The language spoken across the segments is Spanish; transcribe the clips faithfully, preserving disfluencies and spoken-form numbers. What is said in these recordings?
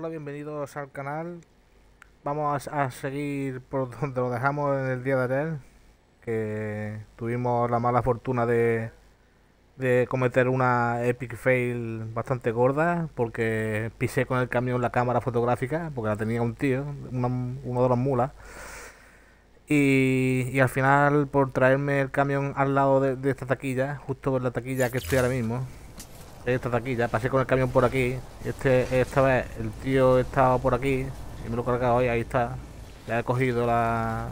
hola, bienvenidos al canal. Vamos a, a seguir por donde lo dejamos en el día de ayer, que tuvimos la mala fortuna de, de cometer una epic fail bastante gorda, porque pisé con el camión la cámara fotográfica, porque la tenía un tío, una, uno de los mulas. Y, y al final, por traerme el camión al lado de, de esta taquilla, justo en la taquilla que estoy ahora mismo, esta taquilla, pasé con el camión por aquí, este esta vez el tío estaba por aquí y me lo he cargado y ahí está. Ya he cogido la,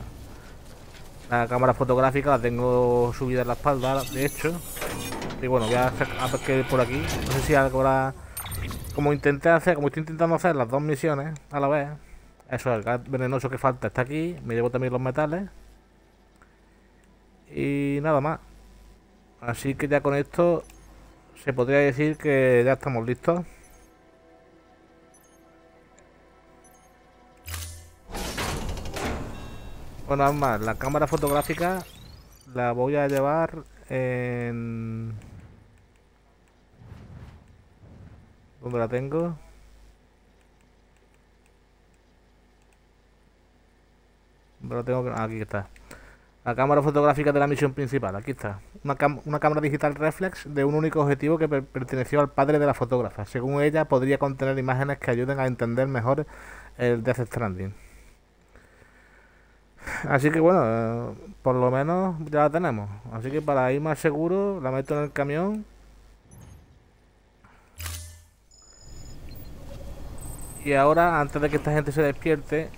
la cámara fotográfica, la tengo subida en la espalda, de hecho. Y bueno, voy a pescar por aquí. No sé si ahora, como intenté hacer, como estoy intentando hacer las dos misiones a la vez. Eso, el gas venenoso que falta está aquí. Me llevo también los metales. Y nada más. Así que ya con esto se podría decir que ya estamos listos. Bueno, además, la cámara fotográfica la voy a llevar en... ¿Dónde la tengo? ¿Dónde la tengo? Ah, aquí está. La cámara fotográfica de la misión principal, aquí está. Una, una cámara digital reflex de un único objetivo que per perteneció al padre de la fotógrafa. Según ella, podría contener imágenes que ayuden a entender mejor el Death Stranding. Así que bueno, eh, por lo menos ya la tenemos. Así que para ir más seguro, la meto en el camión. Y ahora, antes de que esta gente se despierte,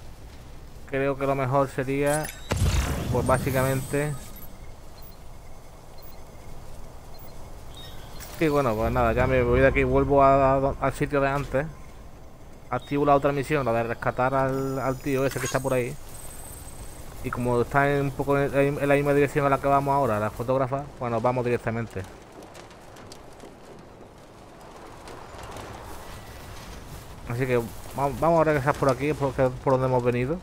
creo que lo mejor sería... pues básicamente... y bueno, pues nada, ya me voy de aquí, vuelvo a, a, al sitio de antes. Activo la otra misión, la de rescatar al, al tío ese que está por ahí. Y como está en, un poco en, en la misma dirección a la que vamos ahora, la fotógrafa, pues nos vamos directamente. Así que vamos, vamos a regresar por aquí, por, por donde hemos venido.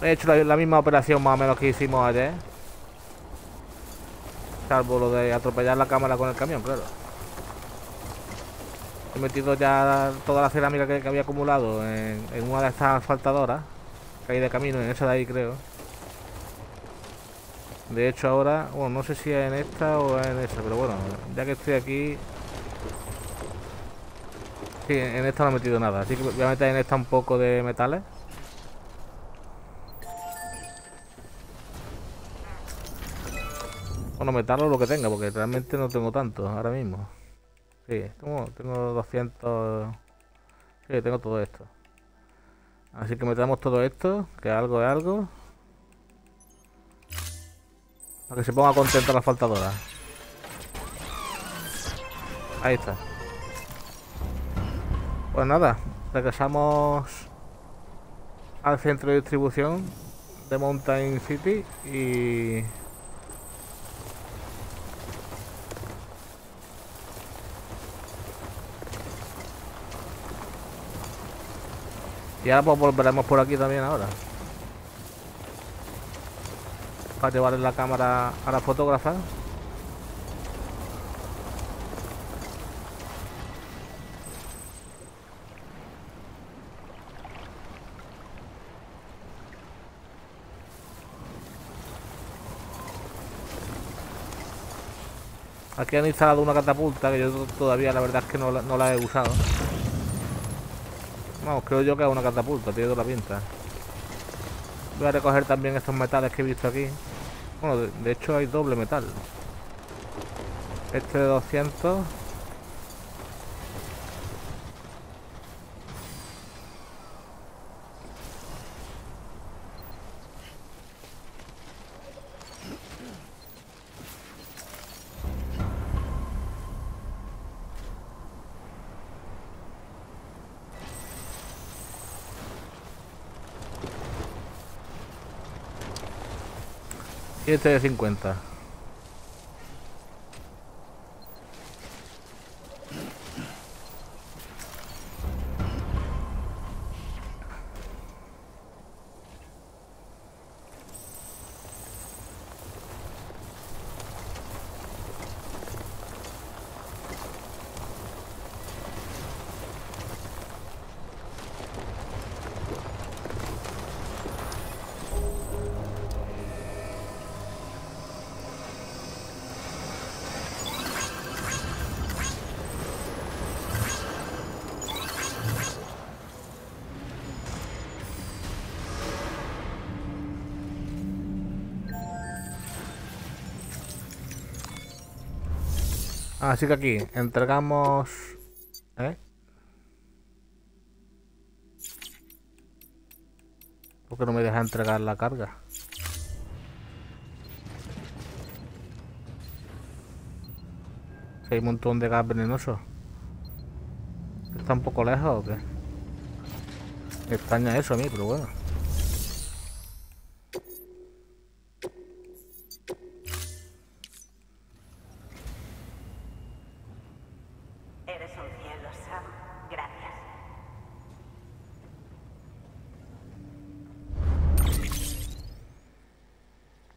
He hecho la, la misma operación más o menos que hicimos ayer. Salvo lo de atropellar la cámara con el camión, claro. He metido ya toda la cerámica que, que había acumulado en, en una de estas asfaltadoras que hay de camino, en esa de ahí creo. De hecho ahora, bueno, no sé si es en esta o en esa, pero bueno, ya que estoy aquí... sí, en esta no he metido nada, así que voy a meter en esta un poco de metales. Bueno, metarlo lo que tenga, porque realmente no tengo tanto ahora mismo. Sí, tengo, tengo doscientos... sí, tengo todo esto. Así que metamos todo esto, que algo es algo. Para que se ponga contenta la faltadora. Ahí está. Pues nada, regresamos al centro de distribución de Mountain City y... y ahora pues volveremos por aquí también ahora. Para llevarle la cámara a la fotógrafa. Aquí han instalado una catapulta que yo todavía la verdad es que no, no la he usado. Vamos, creo yo que es una catapulta, tiene toda la pinta. Voy a recoger también estos metales que he visto aquí. Bueno, de, de hecho hay doble metal. Este de doscientos. Y este de cincuenta. Así que aquí entregamos... ¿eh? ¿Por qué no me deja entregar la carga? Que hay un montón de gas venenoso. ¿Está un poco lejos o qué? Me extraña eso a mí, pero bueno.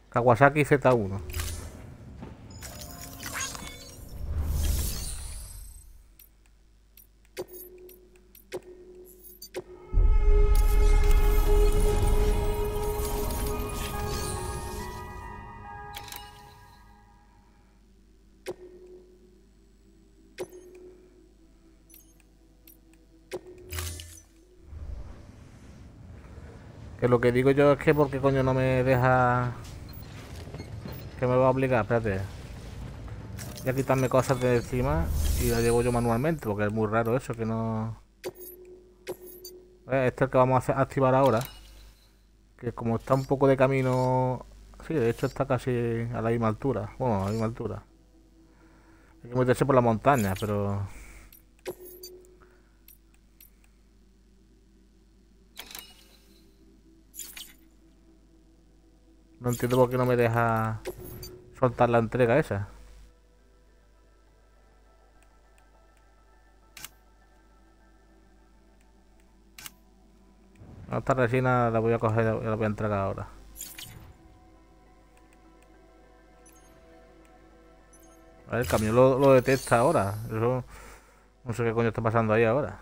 Kawasaki Z uno. Que lo que digo yo es que porque coño no me deja... Que me va a obligar, espérate. Voy a quitarme cosas de encima y la llevo yo manualmente, porque es muy raro eso, que no... Este es el que vamos a hacer, activar ahora. Que como está un poco de camino... Sí, de hecho está casi a la misma altura. Bueno, a la misma altura. Hay que meterse por la montaña, pero... No entiendo por qué no me deja soltar la entrega esa. Esta resina la voy a coger y la voy a entregar ahora. A ver, el camión lo, lo detecta ahora. Eso, no sé qué coño está pasando ahí ahora.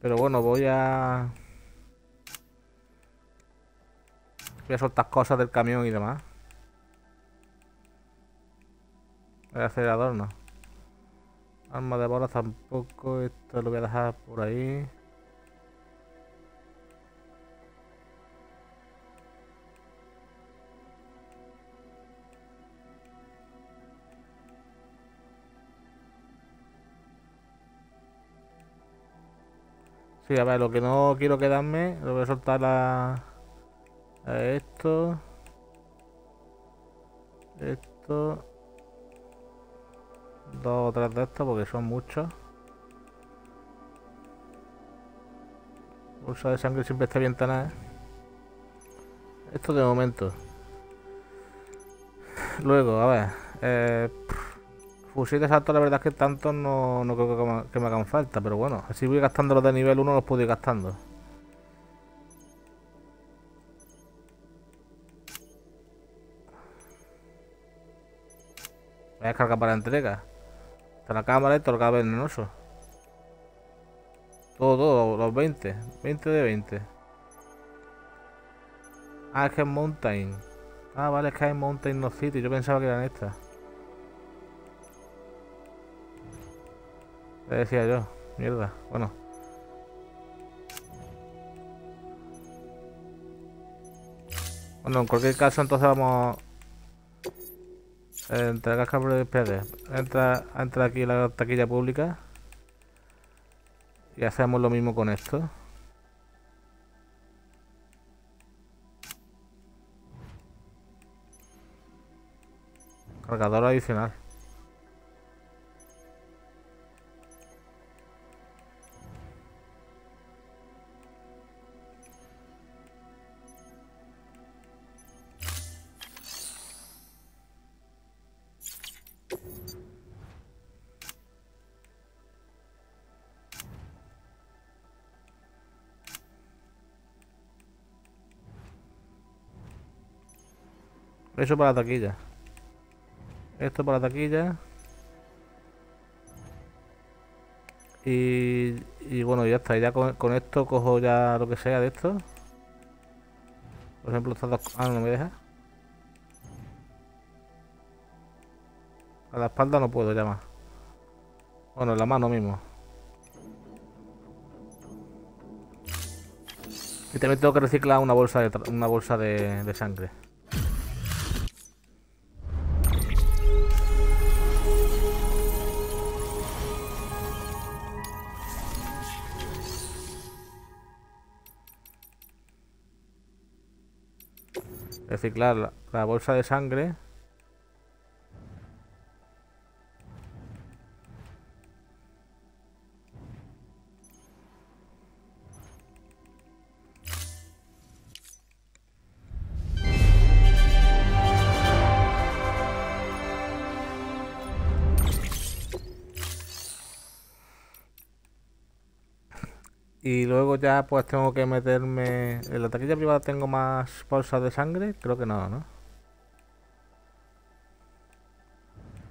Pero bueno, voy a... Voy a soltar cosas del camión y demás. Voy a hacer adorno. Arma de bolas tampoco. Esto lo voy a dejar por ahí. Sí, a ver, lo que no quiero quedarme, lo voy a soltar a, a esto, esto, dos o tres de estos porque son muchos. Bolsa de sangre siempre está bien tanada. Esto de momento. Luego, a ver, eh, fusiles altos, la verdad es que tantos no, no creo que me, que me hagan falta, pero bueno, así voy gastando los de nivel uno, los puedo ir gastando. Voy a descargar para entrega. Está la cámara y todo el gas venenoso. Todo, todo, los veinte. veinte de veinte. Ah, es que es Mountain. Ah, vale, es que hay Mountain Knot City. Yo pensaba que eran estas. Te decía yo, mierda, bueno. Bueno, en cualquier caso entonces vamos a entregar cables de entra, entra aquí la taquilla pública. Y hacemos lo mismo con esto. Cargador adicional. Eso para la taquilla. Esto para la taquilla. Y, y bueno, ya está. Ya con, con esto cojo ya lo que sea de esto. Por ejemplo, estas dos... Ah, no me deja. A la espalda no puedo ya más. Bueno, en la mano mismo. Y también tengo que reciclar una bolsa de, una bolsa de, de sangre. Reciclar la, la bolsa de sangre. Y luego ya pues tengo que meterme... ¿En la taquilla privada tengo más bolsas de sangre? Creo que no, ¿no?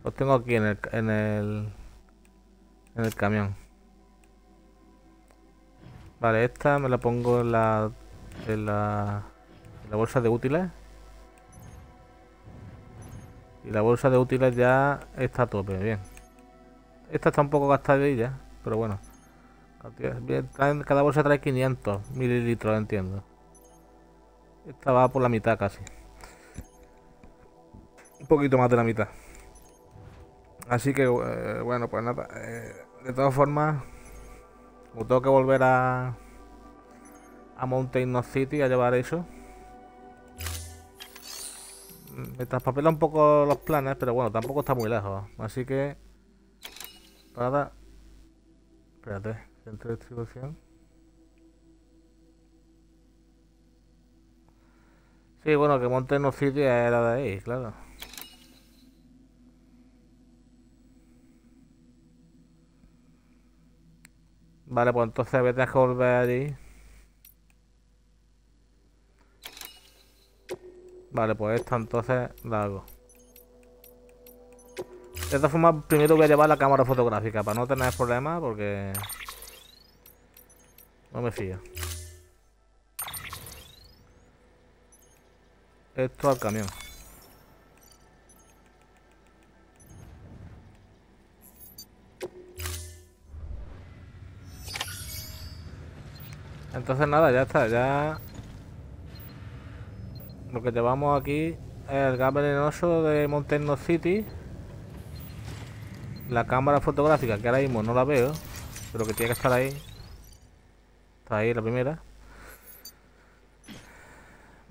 Los tengo aquí en el... En el, en el camión. Vale, esta me la pongo en la... En la, en la bolsa de útiles. Y la bolsa de útiles ya está a tope, bien. Esta está un poco gastadilla, pero bueno. Cada bolsa trae quinientos mililitros, entiendo. Esta va por la mitad casi. Un poquito más de la mitad. Así que, eh, bueno, pues nada. Eh, de todas formas, como tengo que volver a, a Mountain Knot City a llevar eso. Me traspapela un poco los planes, pero bueno, tampoco está muy lejos. Así que... Nada. Espérate. Centro de distribución. Sí, bueno, que Mountain Knot City era de ahí, claro. Vale, pues entonces vete a volver allí. Vale, pues esta entonces la hago. De esta forma, primero voy a llevar la cámara fotográfica para no tener problemas, porque... No me fío. Esto al camión. Entonces nada, ya está, ya... Lo que llevamos aquí es el gas venenoso de Mountain Knot City. La cámara fotográfica, que ahora mismo no la veo, pero que tiene que estar ahí. Ahí la primera.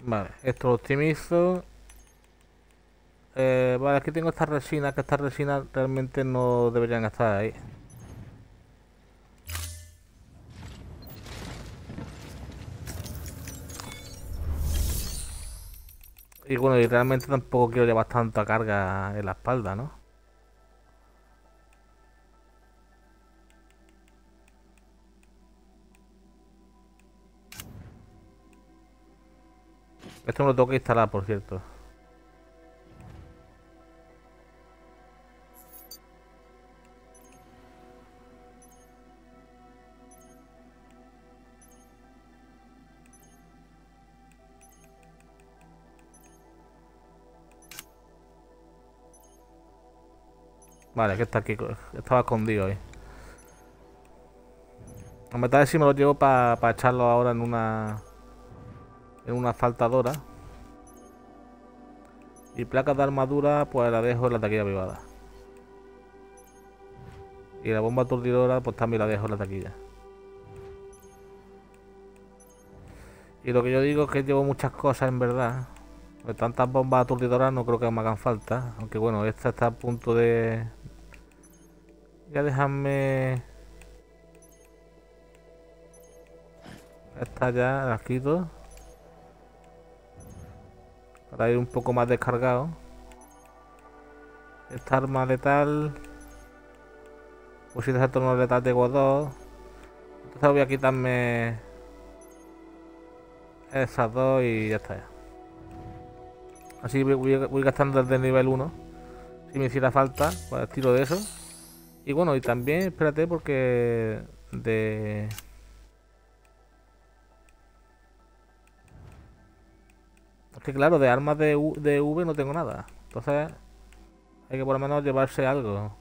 Vale, esto lo optimizo. Eh, vale, aquí tengo estas resinas, que estas resinas realmente no deberían estar ahí. Y bueno, y realmente tampoco quiero llevar tanta carga en la espalda, ¿no? Esto me lo tengo que instalar, por cierto. Vale, que está aquí. Estaba escondido ahí. A mitad de si me lo llevo para pa echarlo ahora en una... En una asfaltadora. Y placas de armadura pues la dejo en la taquilla privada. Y la bomba aturdidora pues también la dejo en la taquilla. Y lo que yo digo es que llevo muchas cosas en verdad. De tantas bombas aturdidoras no creo que me hagan falta. Aunque bueno, esta está a punto de... Ya dejadme... Esta ya las quito. Para ir un poco más descargado. Esta arma letal. Fusiles de tono letal de G dos. Entonces voy a quitarme esas dos y ya está. Ya. Así voy, voy gastando desde el nivel uno. Si me hiciera falta, pues tiro de eso. Y bueno, y también, espérate, porque de... Que claro, de armas de, U de V no tengo nada. Entonces hay que por lo menos llevarse algo.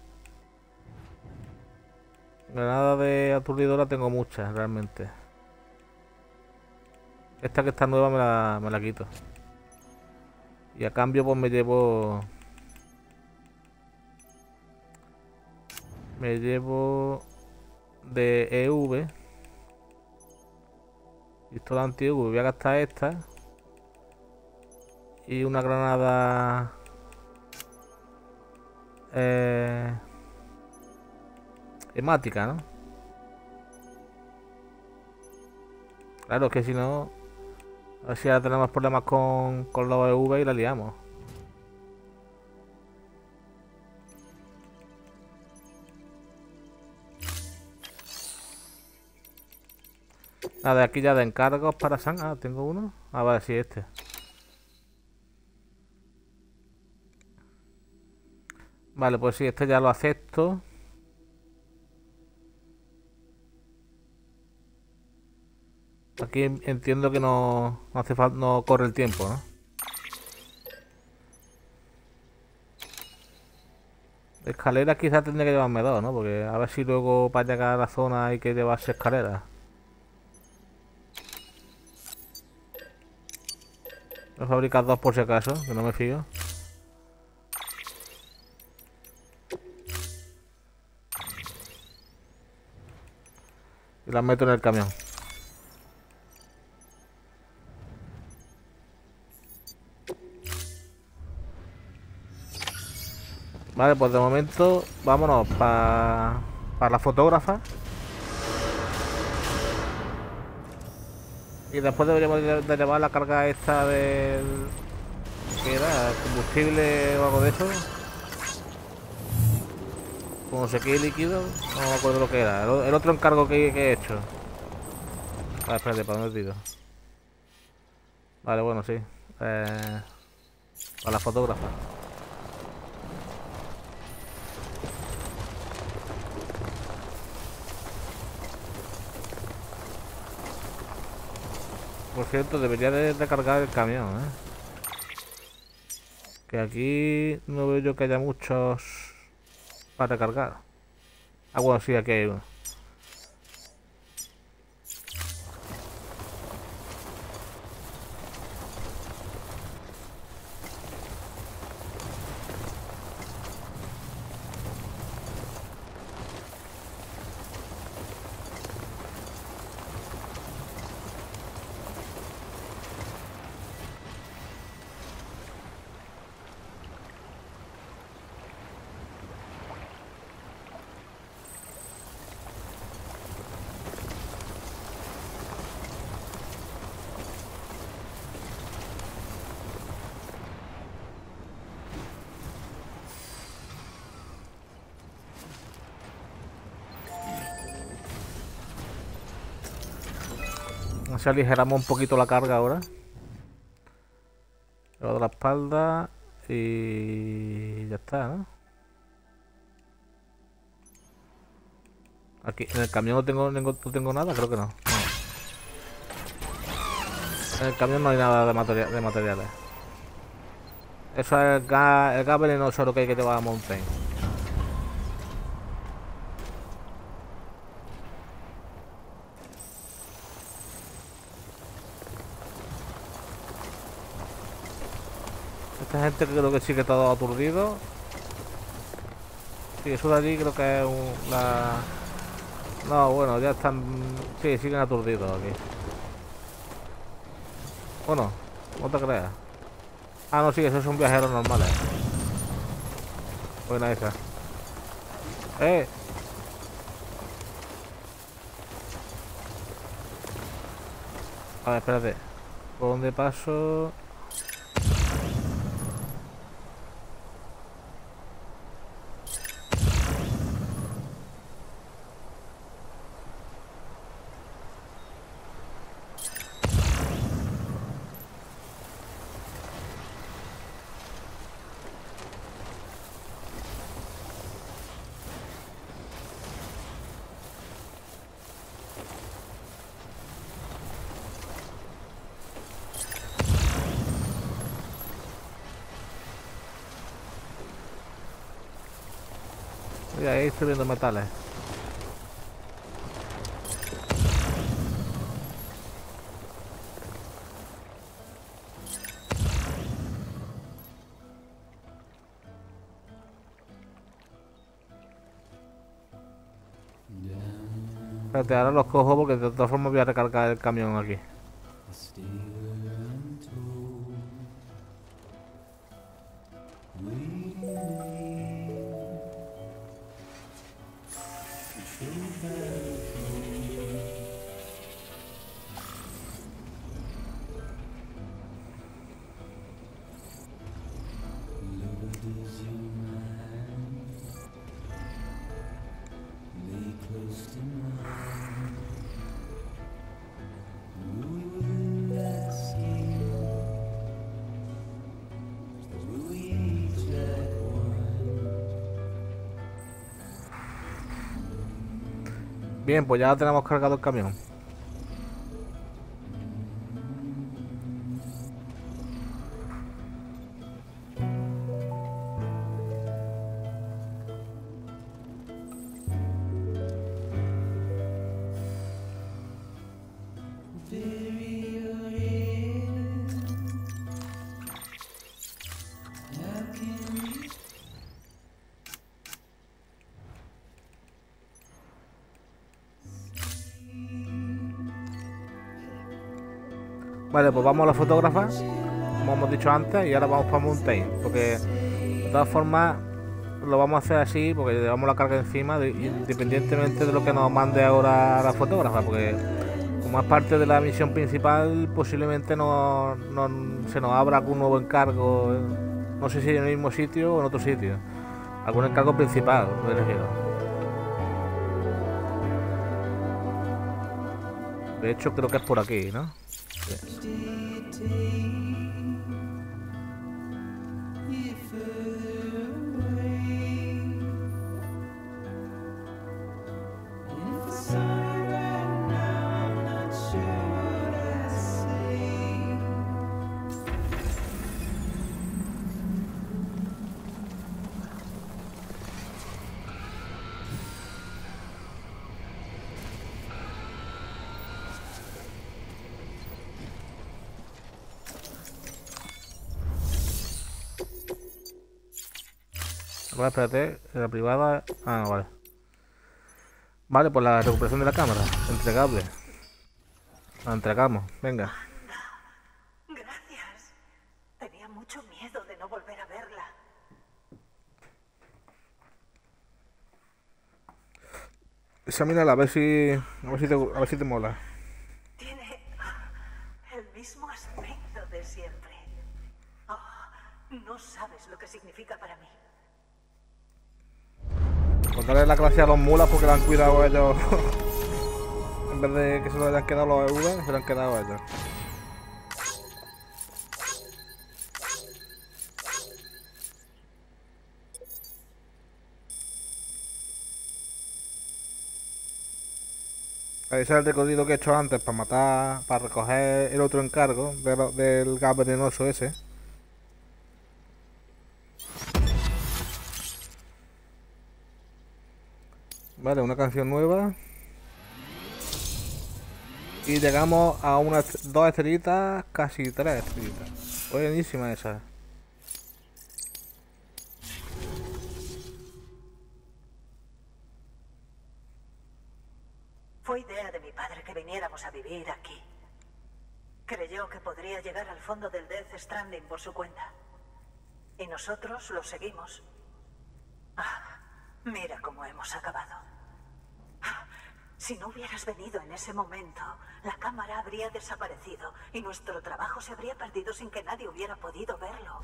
Granada de aturdidora tengo muchas realmente. Esta que está nueva me la, me la quito. Y a cambio pues me llevo... Me llevo... de E V. Pistola anti-E V. Voy a gastar esta. Y una granada... Eh... hemática, ¿no? Claro, es que si no... A ver si ahora tenemos problemas con, con los E V y la liamos. Nada, aquí ya de encargos para Sam. Ah, tengo uno. Ah, vale, sí, este. Vale, pues sí, este ya lo acepto. Aquí entiendo que no, no hace falta, no corre el tiempo, ¿no? Escaleras quizás tendría que llevarme dos, ¿no? Porque a ver si luego para llegar a la zona hay que llevarse escaleras. Voy a fabricar dos por si acaso, que no me fío. Y las meto en el camión. Vale, pues de momento vámonos para pa la fotógrafa. Y después deberíamos de llevar la carga esta del... ¿Qué era? ¿Combustible o algo de eso? Como no sé qué líquido, no me acuerdo lo que era. El otro encargo que, que he hecho. Vale, espérate, ¿para dónde tiro? Vale, bueno, sí. Eh, para la fotógrafa. Por cierto, debería de recargar el camión, ¿eh? Que aquí no veo yo que haya muchos para recargar. Ah, bueno, sí, aquí hay uno. Si aligeramos un poquito la carga ahora. Lo de la espalda y ya está, ¿no? Aquí en el camión no tengo, no tengo nada, creo que no. No. En el camión no hay nada de, material, de materiales. Eso es el gas, el gas venenoso, lo que hay que llevar a Mountain. Esta gente creo que sí que está todo aturdido. Sí, eso de allí creo que es un, la... No, bueno, ya están... Sí, siguen aturdidos aquí. Bueno, no te creas. Ah, no, sí, esos son viajeros normales. Buena esa. ¡Eh! A ver, espérate. ¿Por dónde paso...? Ahí estoy viendo metales. Espérate, ahora los cojo porque de otra forma voy a recargar el camión aquí. Bien, pues ya tenemos cargado el camión. Vale, pues vamos a la fotógrafa, como hemos dicho antes, y ahora vamos para Mountain, porque de todas formas lo vamos a hacer así, porque llevamos la carga encima, independientemente de lo que nos mande ahora la fotógrafa, porque como es parte de la misión principal, posiblemente no, no, se nos abra algún nuevo encargo, no sé si en el mismo sitio o en otro sitio, algún encargo principal, me refiero. De hecho, creo que es por aquí, ¿no? Vale, espérate, la privada... Ah, no, vale. Vale, pues la recuperación de la cámara. Entregable. La entregamos, venga. Gracias. Tenía mucho miedo de no volver a verla. Examínala, a ver si... A ver si te, a ver si te mola. Tiene el mismo aspecto de siempre. Oh, no sabes lo que significa para mí. Darle la gracia a los mulas porque la han cuidado ellos. En vez de que se lo hayan quedado los euros, se lo han quedado a ellos. Ese es el recorrido que he hecho antes para matar, para recoger el otro encargo de lo, del gas venenoso ese. Vale, una canción nueva. Y llegamos a unas dos estrellitas, casi tres estrellitas. Buenísima esa. Fue idea de mi padre que viniéramos a vivir aquí. Creyó que podría llegar al fondo del Death Stranding por su cuenta. Y nosotros lo seguimos. Ah. Mira cómo hemos acabado. Si no hubieras venido en ese momento, la cámara habría desaparecido y nuestro trabajo se habría perdido sin que nadie hubiera podido verlo.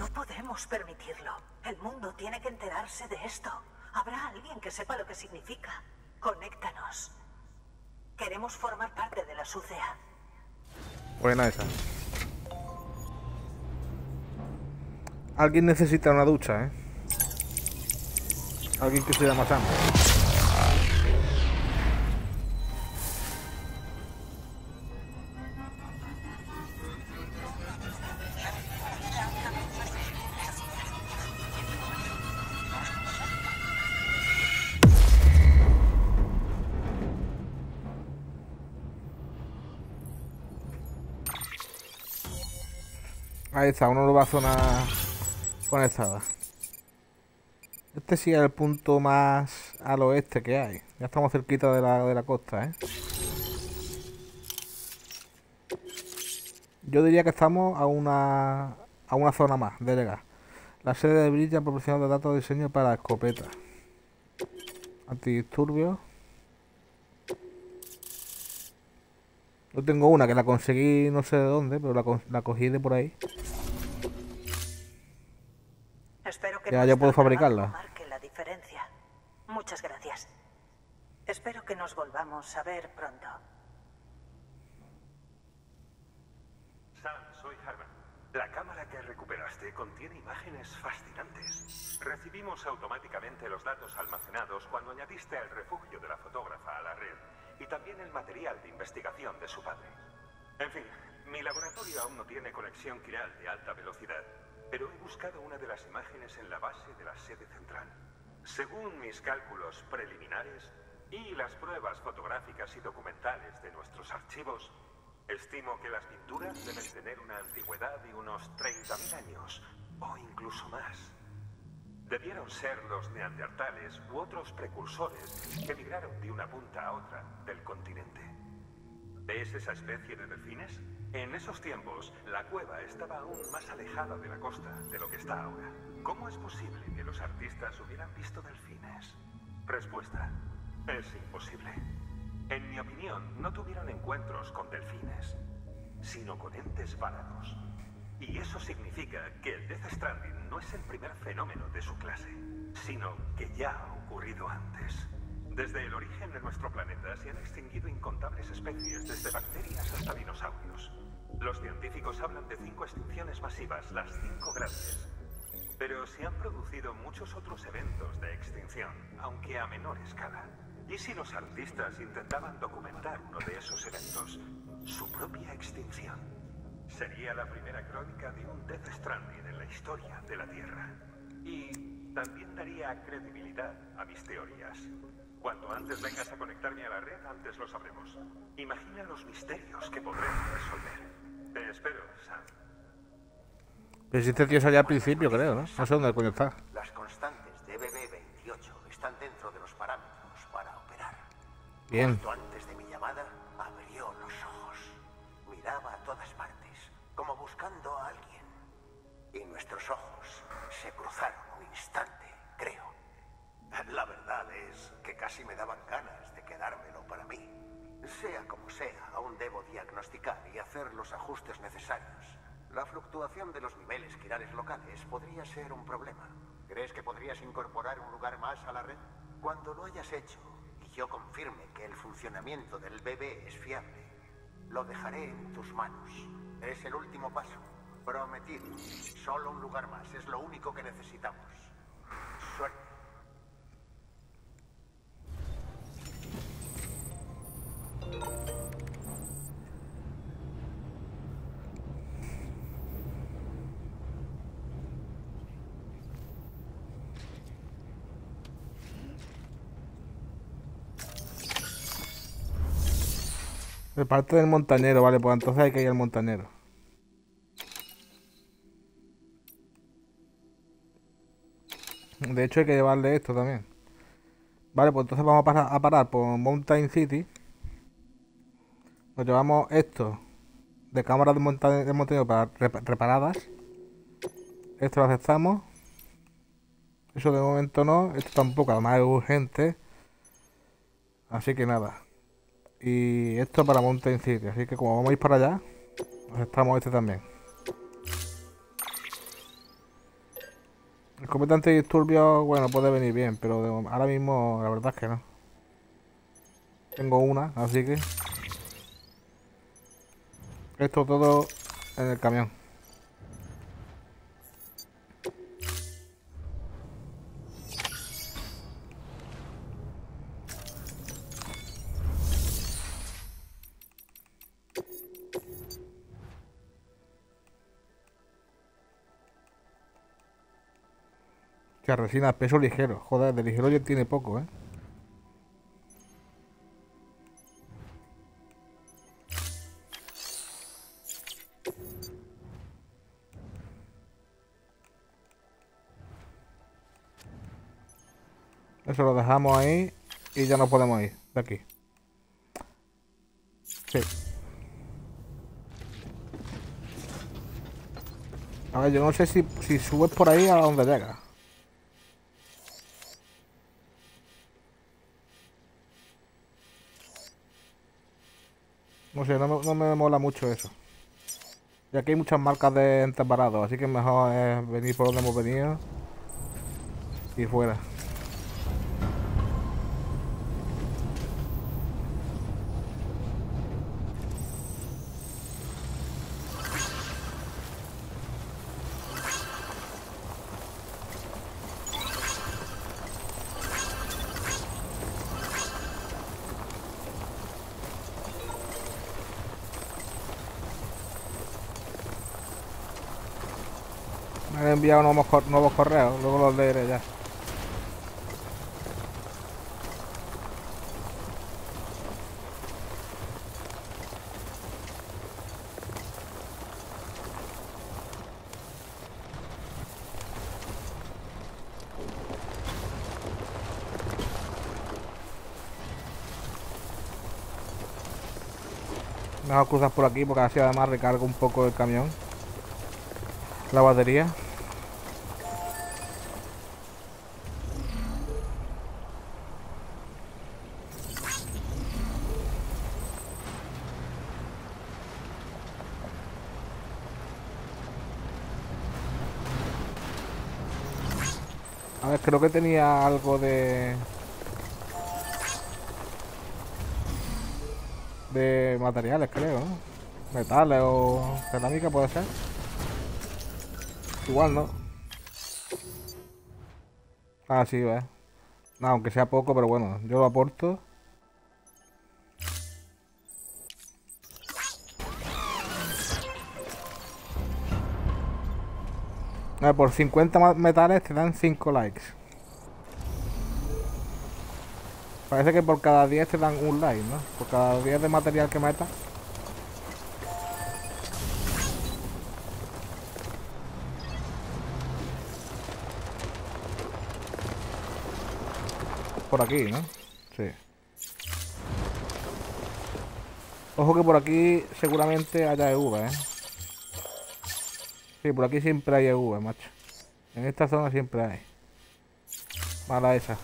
No podemos permitirlo. El mundo tiene que enterarse de esto. Habrá alguien que sepa lo que significa. Conéctanos. Queremos formar parte de la sucea. Buena esa. Alguien necesita una ducha, ¿eh? Alguien que se llama Sam. Ahí está, uno lo va a zona conectada. Este sí es el punto más al oeste que hay. Ya estamos cerquita de la, de la costa, ¿eh? Yo diría que estamos a una, a una zona más de llegar. La sede de Bridges ha proporcionado datos de diseño para escopetas, antidisturbios. Yo tengo una que la conseguí no sé de dónde, pero la, la cogí de por ahí. Espero que ya, ya puedo fabricarla. Marque la diferencia. Muchas gracias. Espero que nos volvamos a ver pronto. Sam, soy Harman. La cámara que recuperaste contiene imágenes fascinantes. Recibimos automáticamente los datos almacenados cuando añadiste el refugio de la fotógrafa a la red. Y también el material de investigación de su padre. En fin, mi laboratorio aún no tiene conexión quiral de alta velocidad, pero he buscado una de las imágenes en la base de la sede central. Según mis cálculos preliminares y las pruebas fotográficas y documentales de nuestros archivos, estimo que las pinturas deben tener una antigüedad de unos treinta mil años, o incluso más. Debieron ser los neandertales u otros precursores que migraron de una punta a otra del continente. ¿Ves esa especie de delfines? En esos tiempos, la cueva estaba aún más alejada de la costa de lo que está ahora. ¿Cómo es posible que los artistas hubieran visto delfines? Respuesta: es imposible. En mi opinión, no tuvieron encuentros con delfines, sino con entes varados. Y eso significa que el Death Stranding no es el primer fenómeno de su clase, sino que ya ha ocurrido antes. Desde el origen de nuestro planeta se han extinguido incontables especies, desde bacterias hasta dinosaurios. Los científicos hablan de cinco extinciones masivas, las cinco grandes. Pero se han producido muchos otros eventos de extinción, aunque a menor escala. ¿Y si los artistas intentaban documentar uno de esos eventos? Su propia extinción. Sería la primera crónica de un Death Stranding en la historia de la Tierra. Y también daría credibilidad a mis teorías. Cuanto antes vengas a conectarme a la red, antes lo sabremos. Imagina los misterios que podremos resolver. Te espero, Sam. Pero si este tío salía al principio, creo, ¿no? No sé dónde coño está. Las constantes de B B veintiocho están dentro de los parámetros para operar. Bien. Justo antes de mi llamada, abrió los ojos. Miraba a todas partes, como buscando a alguien. Y nuestros ojos se cruzaron un instante, creo. La verdad es que casi me daban ganas de quedármelo para mí. Sea como sea, aún debo diagnosticar y hacer los ajustes necesarios. La fluctuación de los niveles quirales locales podría ser un problema. ¿Crees que podrías incorporar un lugar más a la red? Cuando lo hayas hecho y yo confirme que el funcionamiento del bebé es fiable, lo dejaré en tus manos. Es el último paso. Prometido. Solo un lugar más. Es lo único que necesitamos. Suerte. Parte del montañero, vale, pues entonces hay que ir al montañero. De hecho hay que llevarle esto también. Vale, pues entonces vamos a parar, a parar por Mountain City. Nos llevamos esto de cámaras de montañero, de montañero para rep reparadas. Esto lo aceptamos. Eso de momento no, esto tampoco, además es urgente. Así que nada. Y esto para Mountain City, así que como vamos a ir para allá, aceptamos este también. El comandante de disturbios, bueno, puede venir bien, pero de, ahora mismo la verdad es que no. Tengo una, así que... Esto todo en el camión. Resina, peso ligero, joder, de ligero ya tiene poco, ¿eh? Eso lo dejamos ahí y ya no podemos ir de aquí. Sí. A ver, yo no sé si, si subes por ahí a donde llega. No sé, no me, no me mola mucho eso. Y aquí hay muchas marcas de entes varados, así que mejor es venir por donde hemos venido y fuera. Enviado nuevos, cor nuevos correos, luego los leeré ya. Mejor cruzar por aquí porque así además recargo un poco el camión, la batería. Creo que tenía algo de... de materiales, creo, ¿no? Metales o cerámica, puede ser. Igual, ¿no? Ah, sí, va. No, aunque sea poco, pero bueno, yo lo aporto. Por cincuenta metales te dan cinco likes. Parece que por cada diez te dan un like, ¿no? Por cada diez de material que metas. Por aquí, ¿no? Sí. Ojo que por aquí seguramente haya E V, ¿eh? Sí, por aquí siempre hay E V, macho. En esta zona siempre hay. Mala esa.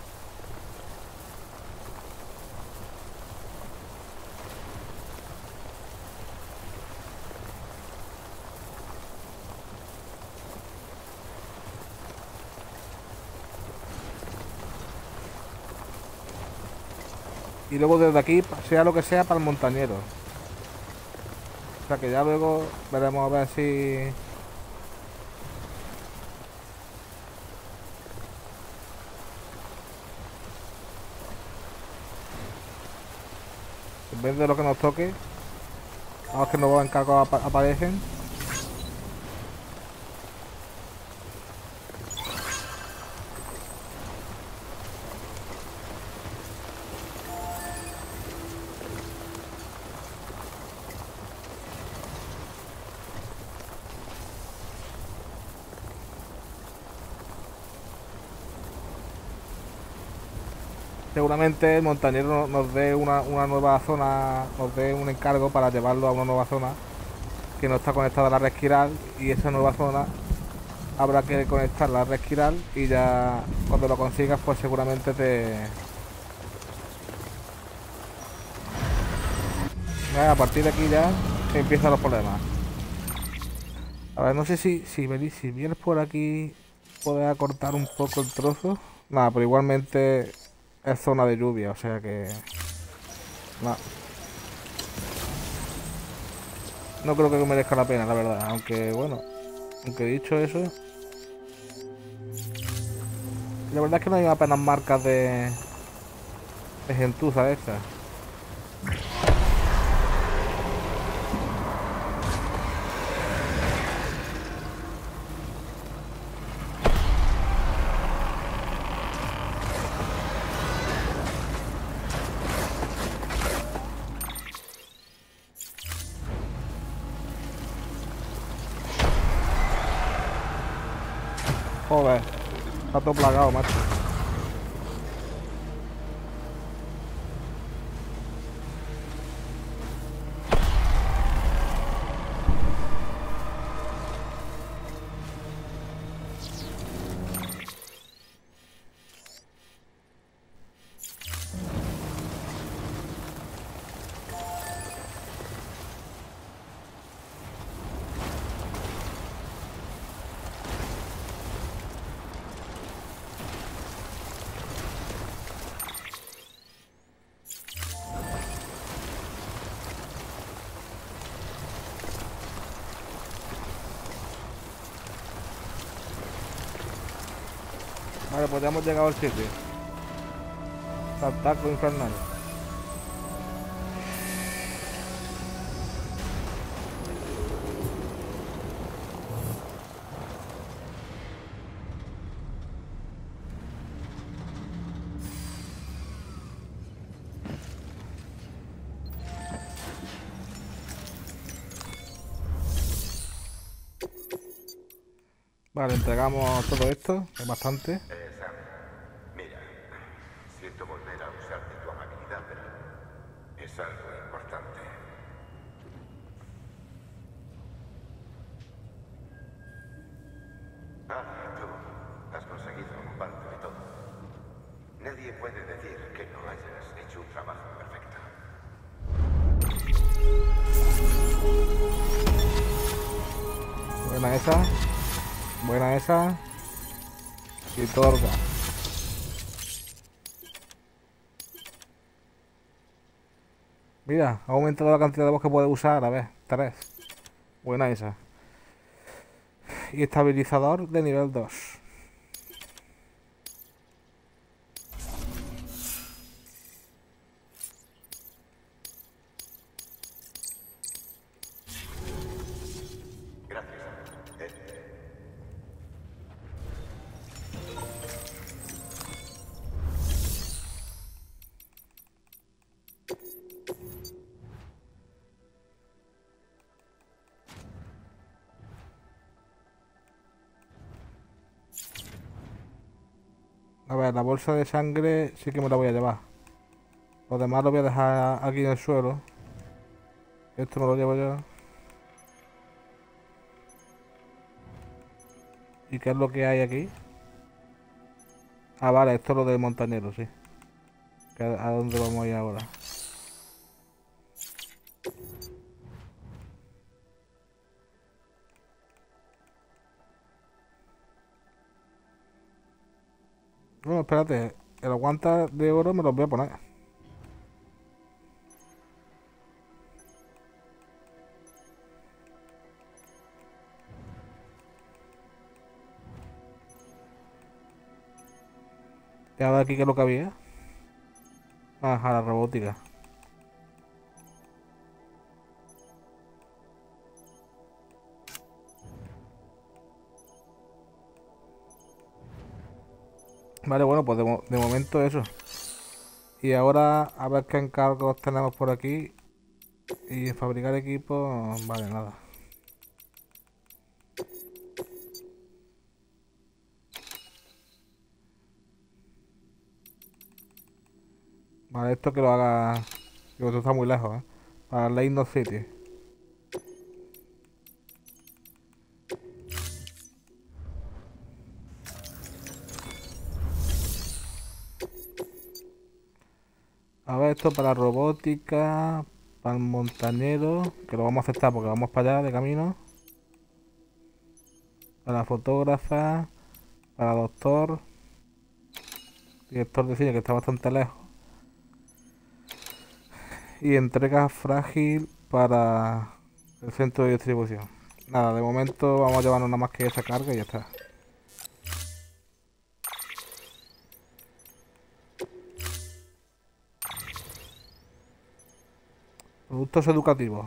Y luego desde aquí, sea lo que sea, para el montañero. O sea que ya luego veremos a ver si... en vez de lo que nos toque, vamos que nuevos encargos ap aparecen. Seguramente el montañero nos dé una, una nueva zona, nos dé un encargo para llevarlo a una nueva zona que no está conectada a la red quiral, y esa nueva zona habrá que conectar la red quiral, y ya cuando lo consigas pues seguramente te... A partir de aquí ya empiezan los problemas. A ver, no sé si, si, si vienes por aquí podés acortar un poco el trozo. Nada, pero igualmente... es zona de lluvia, o sea que... no. No creo que merezca la pena, la verdad. Aunque, bueno... aunque dicho eso... la verdad es que no hay apenas marcas de... de gentuza de estas. Joder, está todo plagado, macho. Vale, pues ya hemos llegado al siete. Saltaco infernal. Vale, entregamos todo esto, es bastante. Eh, Sam, mira, siento volver a usar de tu amabilidad, pero es algo importante. Ah, tú has conseguido ocuparte de todo. Nadie puede decir que no hayas hecho un trabajo perfecto. Buena esa. Buena esa. Y torga. Mira, ha aumentado la cantidad de voz que puede usar. A ver, tres. Buena esa. Y estabilizador de nivel dos. A ver, la bolsa de sangre sí que me la voy a llevar. Lo demás lo voy a dejar aquí en el suelo. Esto me lo llevo yo. ¿Y qué es lo que hay aquí? Ah, vale, esto es lo del montañero, sí. ¿A dónde vamos a ir ahora? No, espérate, el aguanta de oro me los voy a poner. Y ahora aquí que lo que había. Ajá, la robótica. Vale, bueno, pues de, mo de momento eso. Y ahora a ver qué encargos tenemos por aquí. Y fabricar equipo... Vale, nada. Vale, esto que lo haga... Digo, esto está muy lejos, ¿eh? Para Mountain Knot City. A ver, esto para robótica, para el montañero, que lo vamos a aceptar porque vamos para allá de camino. Para fotógrafa, para doctor, director de cine que está bastante lejos. Y entrega frágil para el centro de distribución. Nada, de momento vamos a llevarnos nada más que esa carga y ya está. Productos educativos.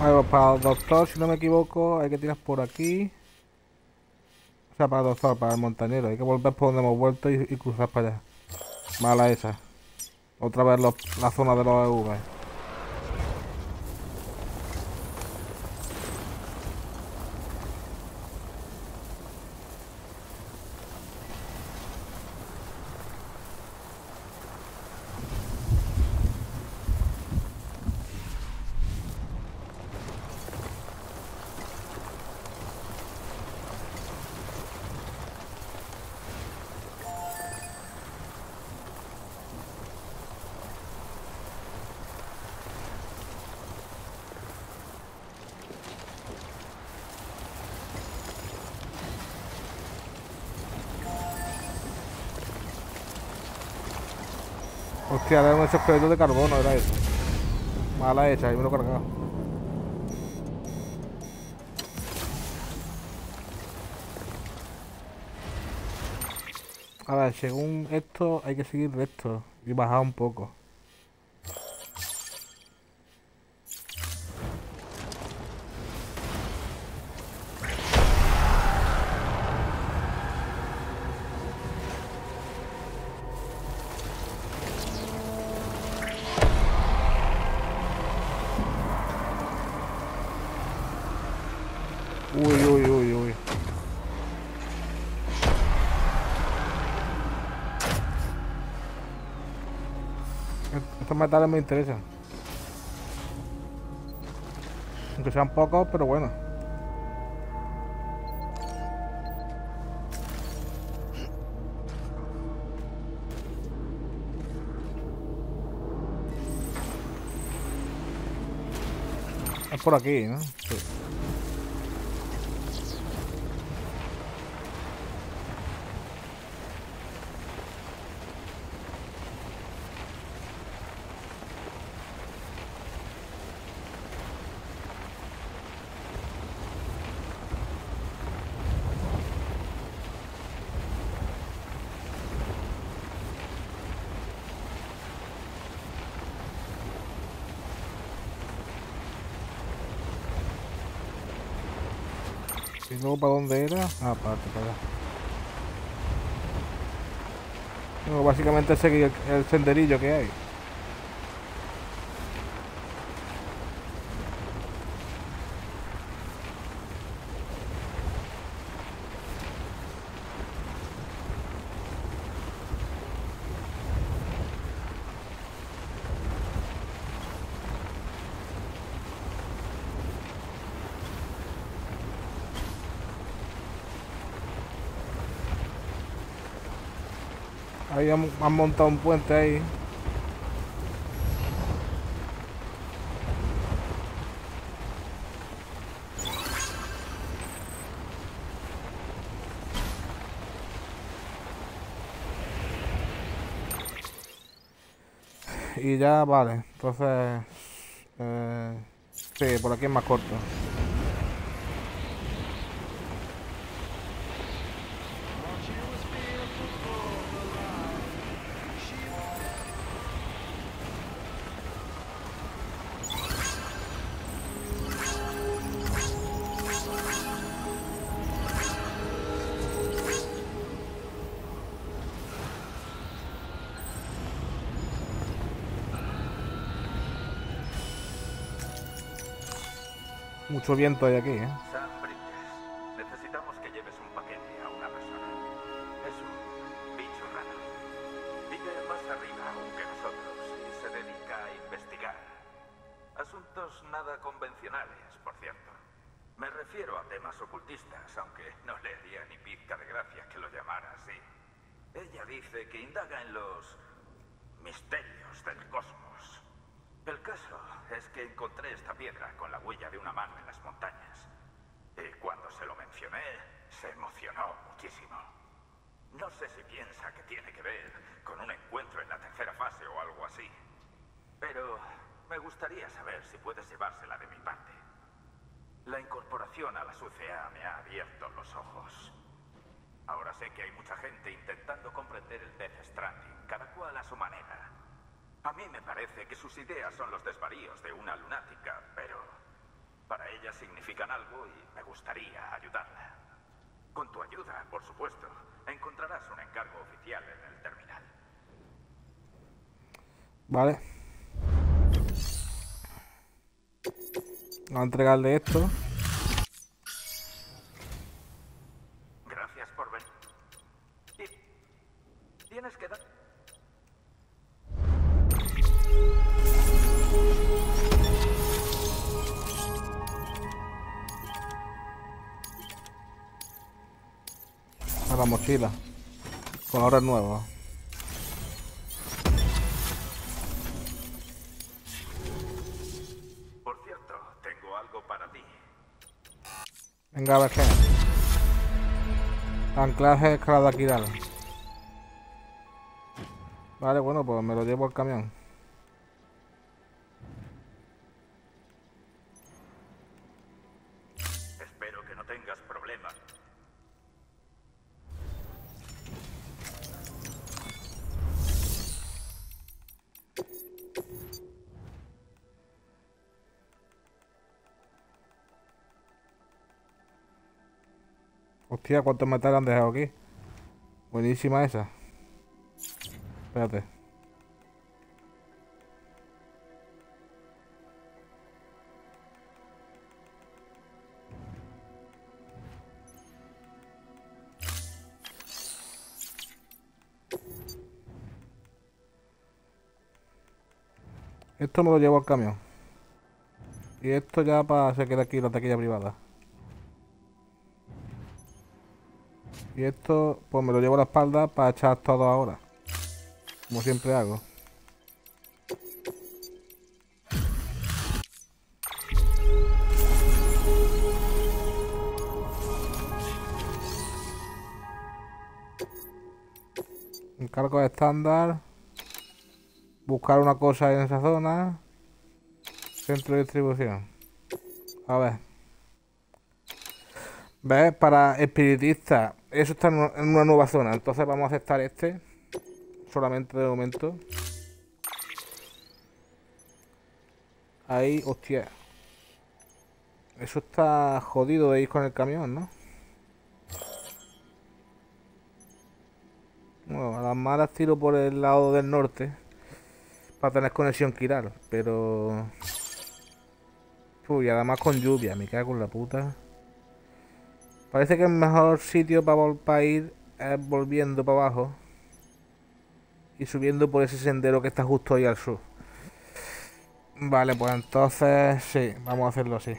Vale, para el doctor, si no me equivoco, hay que tirar por aquí. O sea, para el doctor, para el montañero. Hay que volver por donde hemos vuelto y, y cruzar para allá. Mala esa. Otra vez los, la zona de los E V. Hostia, era esos créditos de carbono, era eso. Mala hecha, ahí me lo cargaba. A ver, según esto hay que seguir recto y bajar un poco. Uy, uy, uy, uy. Estos metales me interesan. Aunque sean pocos, pero bueno. Es por aquí, ¿no? Sí. ¿Y luego para dónde era? Ah, para acá. Bueno, básicamente seguir el, el senderillo que hay. Ahí han, han montado un puente ahí. Y ya vale, entonces... Eh, sí, por aquí es más corto. Mucho viento hay aquí, ¿eh? Sam Bridges, necesitamos que lleves un paquete a una persona. Es un bicho raro. Vive más arriba aún que nosotros y se dedica a investigar. Asuntos nada convencionales, por cierto. Me refiero a temas ocultistas, aunque no le haría ni pizca de gracia que lo llamara así. Ella dice que indaga en los misterios del cosmos. El caso es que encontré esta piedra con la huella de una mano en las montañas. Y cuando se lo mencioné, se emocionó muchísimo. No sé si piensa que tiene que ver con un encuentro en la tercera fase o algo así. Pero me gustaría saber si puedes llevársela de mi parte. La incorporación a la U C A me ha abierto los ojos. Ahora sé que hay mucha gente intentando comprender el Death Stranding, cada cual a su manera. A mí me parece que sus ideas son los desvaríos de una lunática, pero para ella significan algo y me gustaría ayudarla. Con tu ayuda, por supuesto, encontrarás un encargo oficial en el terminal. Vale. Voy a entregarle esto. Gracias por venir. Y tienes que dar... la mochila con ahora nueva. Por cierto, tengo algo para ti. Venga, a ver qué. Anclaje escalada quiral. Vale, bueno, pues me lo llevo al camión. Espero que no tengas problemas. Hostia, cuántos metales han dejado aquí. Buenísima esa. Espérate. Esto me lo llevo al camión. Y esto ya para se queda aquí en la taquilla privada. Y esto pues me lo llevo a la espalda para echar todo ahora. Como siempre hago. Encargo estándar. Buscar una cosa en esa zona. Centro de distribución. A ver. ¿Ves? Para espiritistas. Eso está en una nueva zona. Entonces vamos a aceptar este. Solamente de momento. Ahí, hostia. Eso está jodido de ir con el camión, ¿no? Bueno, a las malas tiro por el lado del norte. Para tener conexión Kiral. Pero... Uy, además con lluvia. Me cago en la puta. Parece que el mejor sitio para, para ir es volviendo para abajo. Y subiendo por ese sendero que está justo ahí al sur. Vale, pues entonces sí, vamos a hacerlo así.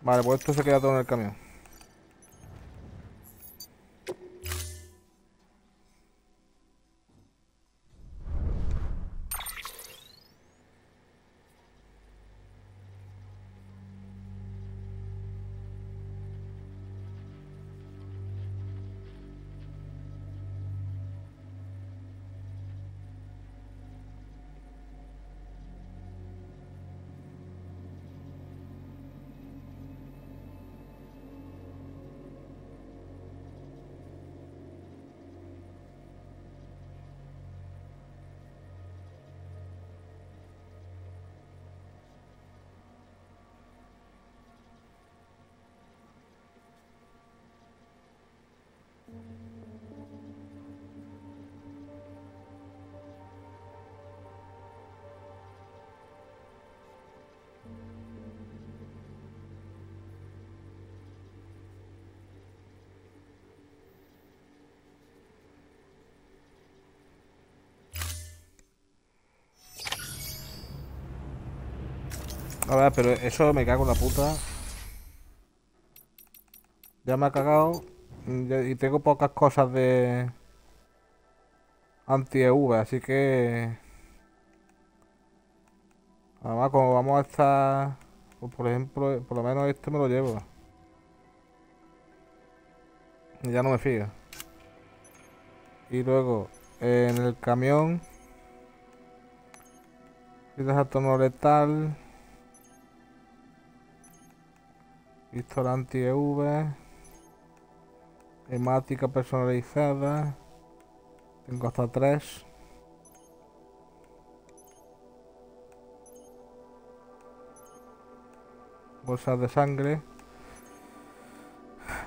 Vale, pues esto se queda todo en el camión. A ver, pero eso me cago en la puta. Ya me ha cagado. Y tengo pocas cosas de... anti-E V, así que... Además, como vamos a estar... Pues por ejemplo, por lo menos esto me lo llevo. Y ya no me fío. Y luego, en el camión... Piezas a tono letal... Pistola anti-E V. Hemática personalizada. Tengo hasta tres. Bolsas de sangre.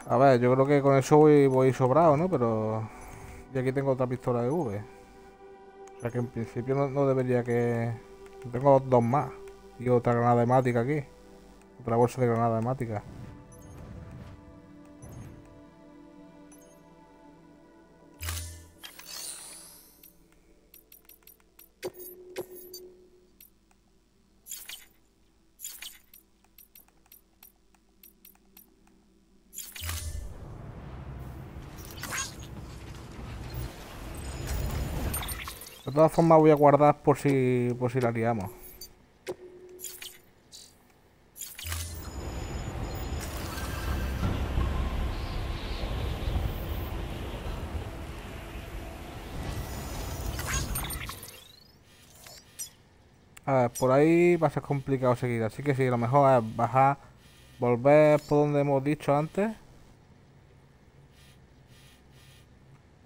A ver, yo creo que con eso voy, voy sobrado, ¿no? Pero... Y aquí tengo otra pistola E V. O sea que en principio no, no debería que... Tengo dos más. Y otra granada hemática aquí. Otra bolsa de granada hemática. De todas formas voy a guardar por si, por si la liamos. A ver, por ahí va a ser complicado seguir, así que sí, lo mejor es bajar, volver por donde hemos dicho antes.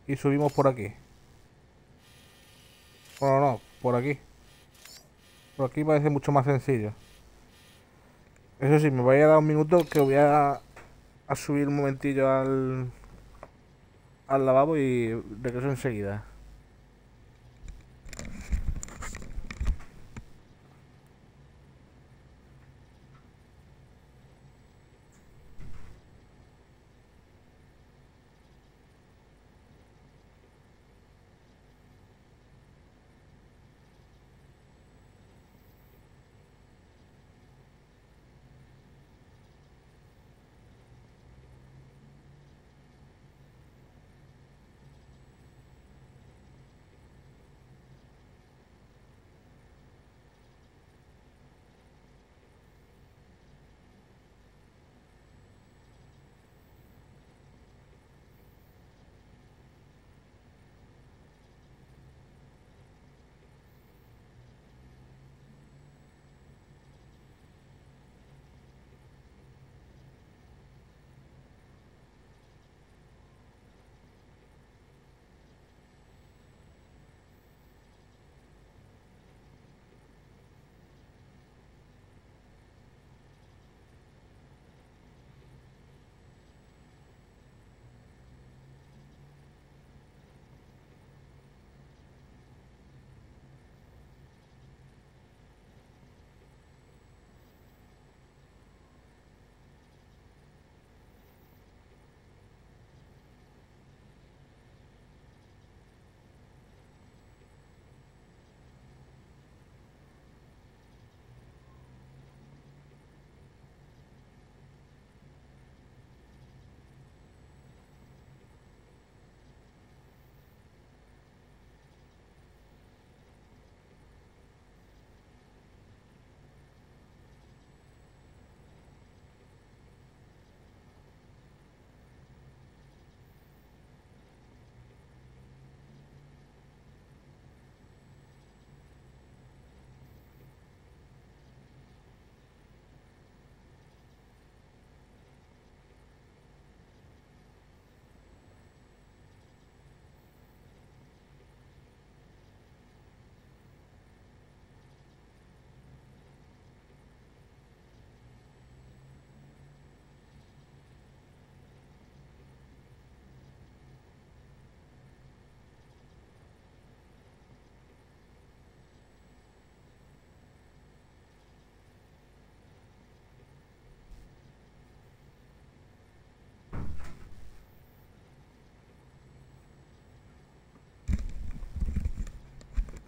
Y subimos por aquí. Bueno, no, por aquí. Por aquí parece mucho más sencillo. Eso sí, me voy a dar un minuto que voy a, a subir un momentillo al, al lavabo y regreso enseguida.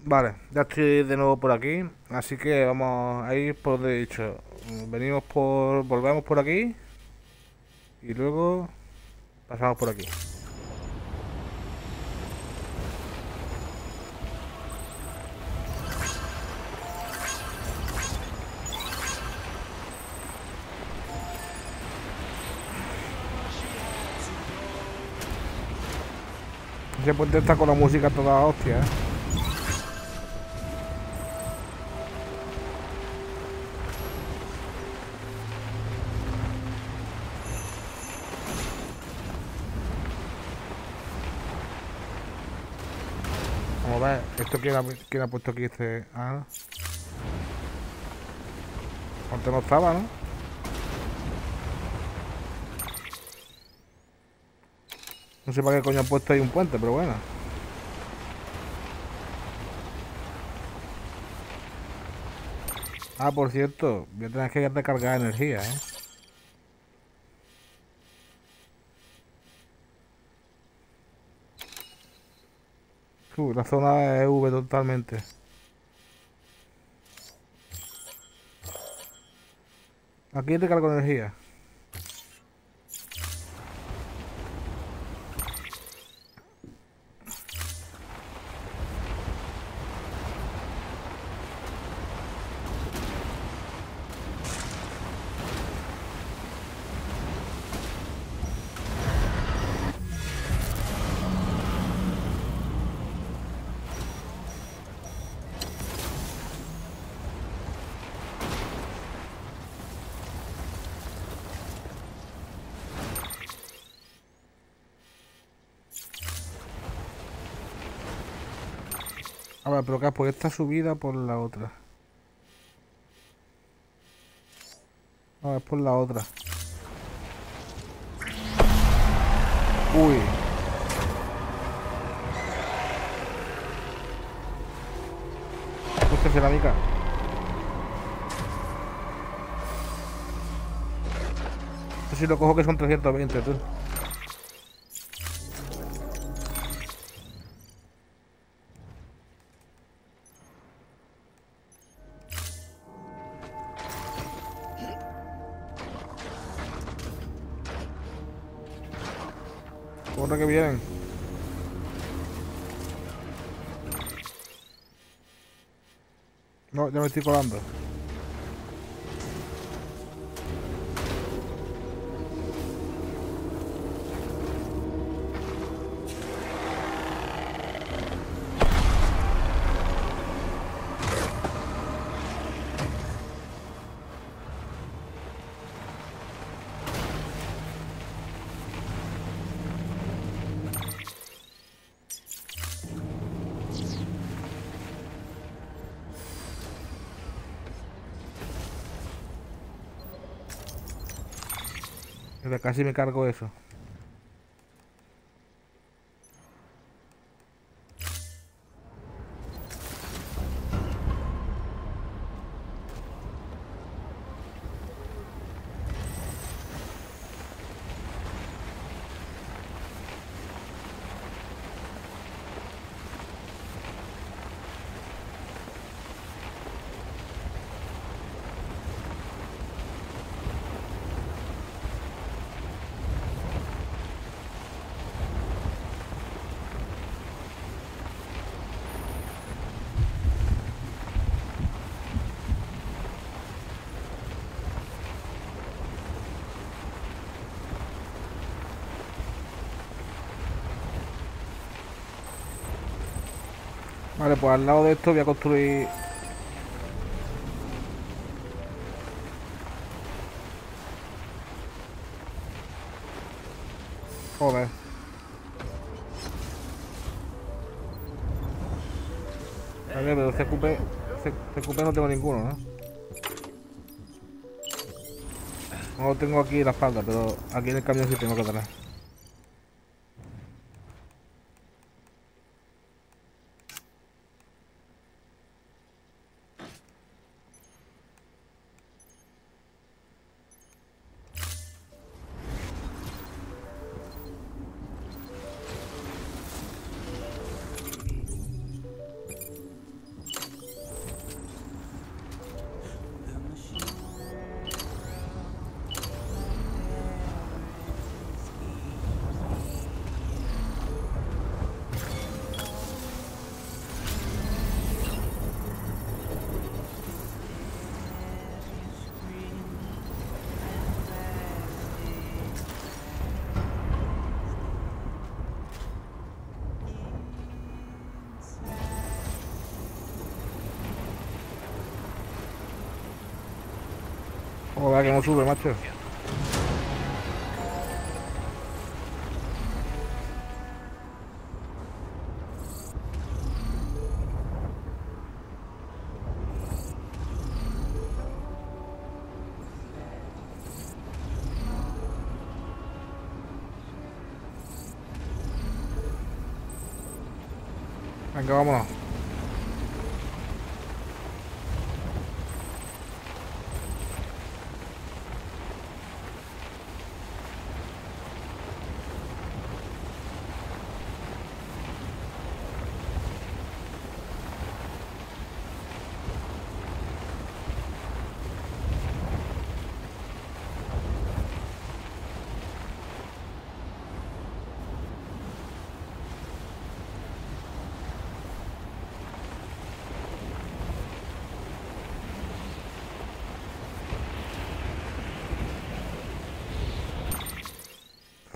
Vale, ya estoy de nuevo por aquí, así que vamos a ir por de dicho. Venimos por. Volvemos por aquí. Y luego pasamos por aquí. Ese puente está con la música toda hostia, ¿eh? ¿Esto quién ha, quién ha puesto aquí este? Ah, antes no estaba, ¿no? No sé para qué coño han puesto ahí un puente, pero bueno. Ah, por cierto, voy a tener que recargar energía, ¿eh? Uh, la zona es V totalmente. Aquí recargo energía. para provocar por esta subida por la otra. No, es por la otra. Uy. Hostia, cerámica. Esto si lo cojo que son trescientos veinte, tú. Corre que vienen. No, ya me estoy colando. Casi me cargo eso. Vale, pues al lado de esto voy a construir... Joder. A ver, pero C Q P... C Q P no tengo ninguno, ¿no? No lo tengo aquí en la espalda, pero aquí en el camión sí tengo que tener. Joder, que no sube, macho. Venga, vámonos.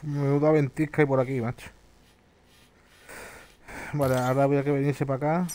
Menuda ventisca y por aquí, macho. Vale, ahora voy a que venirse para acá.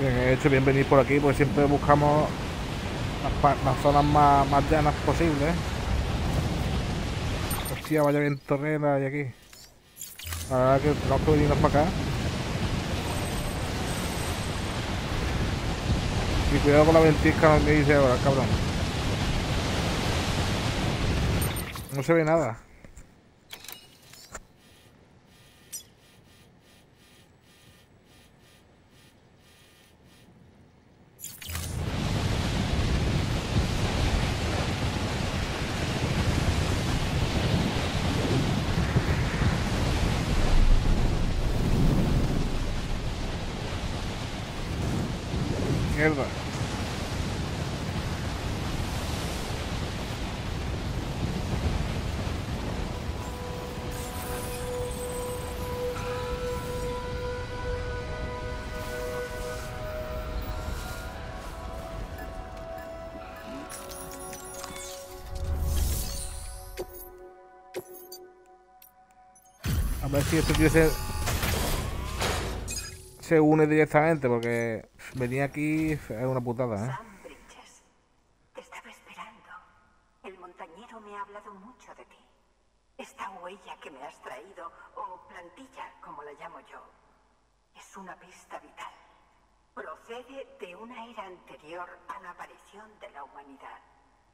Bien hecho, bien venir por aquí, porque siempre buscamos las, las zonas más, más llanas posibles. Hostia, vaya bien torrera hay aquí. La verdad es que tenemos que venirnos para acá. Y cuidado con la ventisca que dice ahora, cabrón. No se ve nada. Mierda. A ver si esto quiere ser... Se une directamente, porque venir aquí es una putada, ¿eh? Sam Bridges, te estaba esperando. El montañero me ha hablado mucho de ti. Esta huella que me has traído, o plantilla, como la llamo yo, es una pista vital. Procede de una era anterior a la aparición de la humanidad.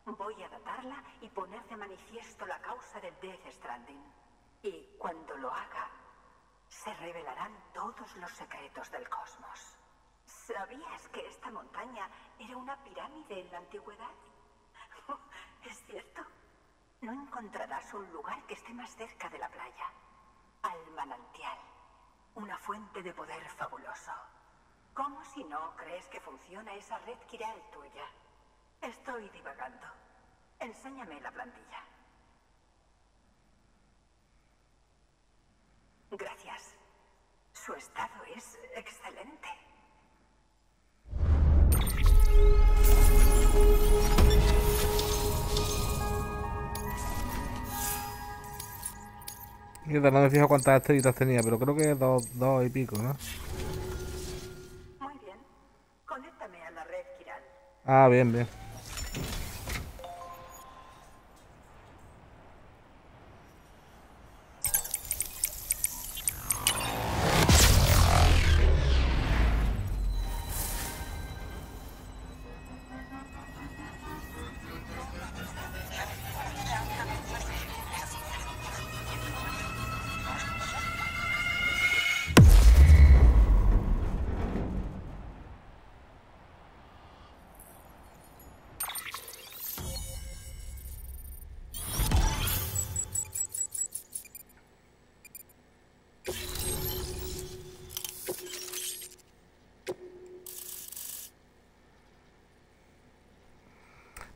Voy a datarla y poner de manifiesto la causa del Death Stranding. Y cuando lo haga, se revelarán todos los secretos del cosmos. ¿Sabías que esta montaña era una pirámide en la antigüedad? ¿Es cierto? No encontrarás un lugar que esté más cerca de la playa. Al manantial. Una fuente de poder fabuloso. ¿Cómo si no crees que funciona esa red quiral tuya? Estoy divagando. Enséñame la plantilla. Gracias. Su estado es excelente. Mierda, no me fijo cuántas estrellitas tenía, pero creo que dos, dos y pico, ¿no? Muy bien. Conéctame a la red quiral. Ah, bien, bien.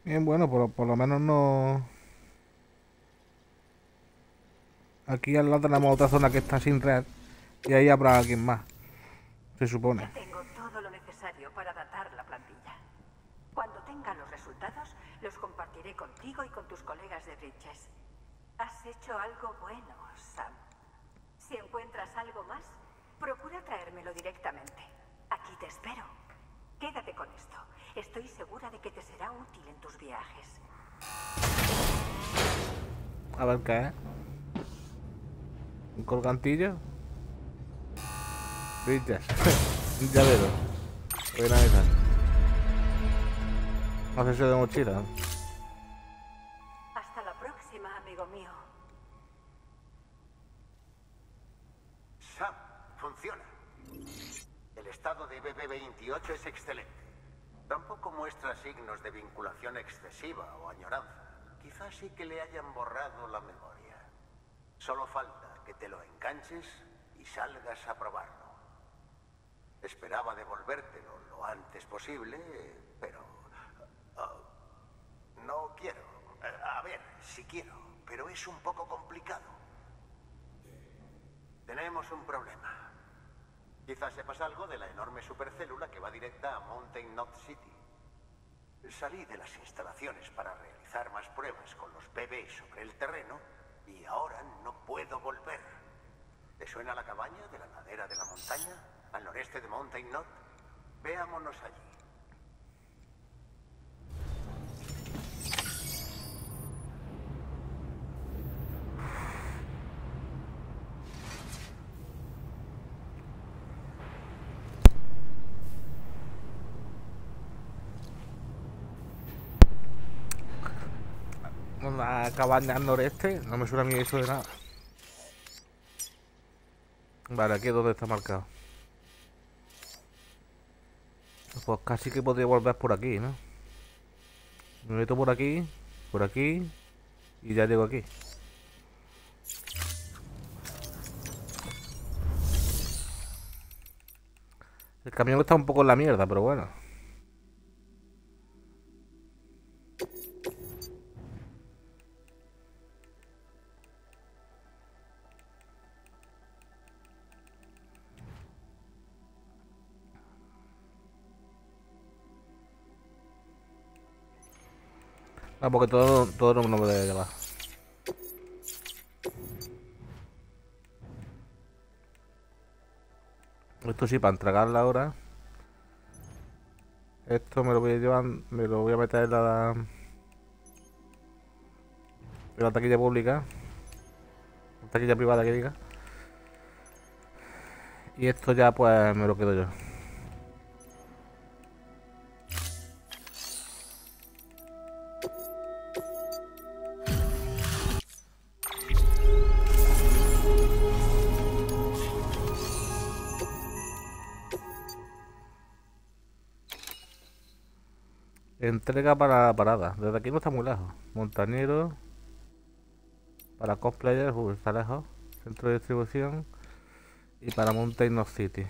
Bien, bueno, por, por lo menos no... Aquí al lado tenemos otra zona que está sin red y ahí habrá alguien más, se supone. Tengo todo lo necesario para datar la plantilla. Cuando tenga los resultados, los compartiré contigo y con tus colegas de Bridges. Has hecho algo bueno, Sam. Si encuentras algo más, procura traérmelo directamente. Aquí te espero. Quédate con esto. Estoy segura de que te será útil en tus viajes. A ver qué es. ¿Un colgantillo? Brillas. Un llavero. Buena idea. No sé si de mochila. Hasta la próxima, amigo mío. Sam, funciona. El estado de B B veintiocho es excelente. Tampoco muestra signos de vinculación excesiva o añoranza. Quizás sí que le hayan borrado la memoria. Solo falta que te lo enganches y salgas a probarlo. Esperaba devolvértelo lo antes posible, pero... Uh, no quiero. A ver, sí quiero, pero es un poco complicado. Tenemos un problema. Quizás sepas algo de la enorme supercélula que va directa a Mountain Knot City. Salí de las instalaciones para realizar más pruebas con los B B sobre el terreno y ahora no puedo volver. ¿Te suena la cabaña de la ladera de la montaña, al noreste de Mountain Knot? Veámonos allí. Una cabaña al noreste, no me suena a mí eso de nada. Vale, aquí es donde está marcado. Pues casi que podría volver por aquí, ¿no? Me meto por aquí, por aquí y ya llego aquí. El camión está un poco en la mierda, pero bueno. Ah, porque todo, todo no me debe llevar. Esto sí, para entregarla ahora. Esto me lo voy a llevar, me lo voy a meter en la, en la taquilla pública. La taquilla privada que diga. Y esto ya pues me lo quedo yo. Entrega para la parada. Desde aquí no está muy lejos. Montañero. Para cosplayers. Uh, está lejos. Centro de distribución. Y para Mountain Knot City.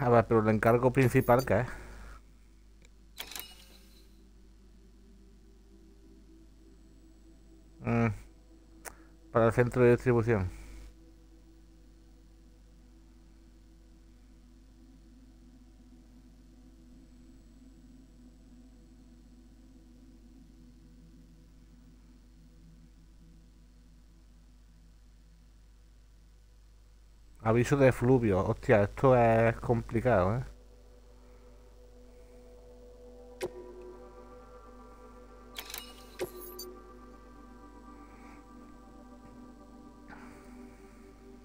A ver, pero el encargo principal que es. Mm. Para el centro de distribución. Aviso de fluvio, hostia, esto es complicado, ¿eh?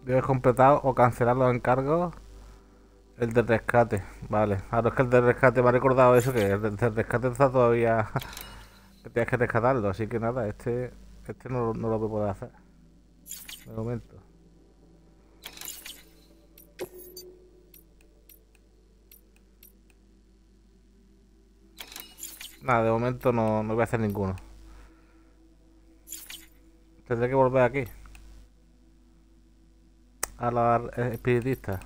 Debes completar o cancelar los encargos. El de rescate, vale. Ahora es que el de rescate, me ha recordado eso, que el de rescate está todavía... que tienes que rescatarlo, así que nada, este... este no, no lo voy a poder hacer. De momento. Nada, de momento no, no voy a hacer ninguno. Tendré que volver aquí. A la espiritista.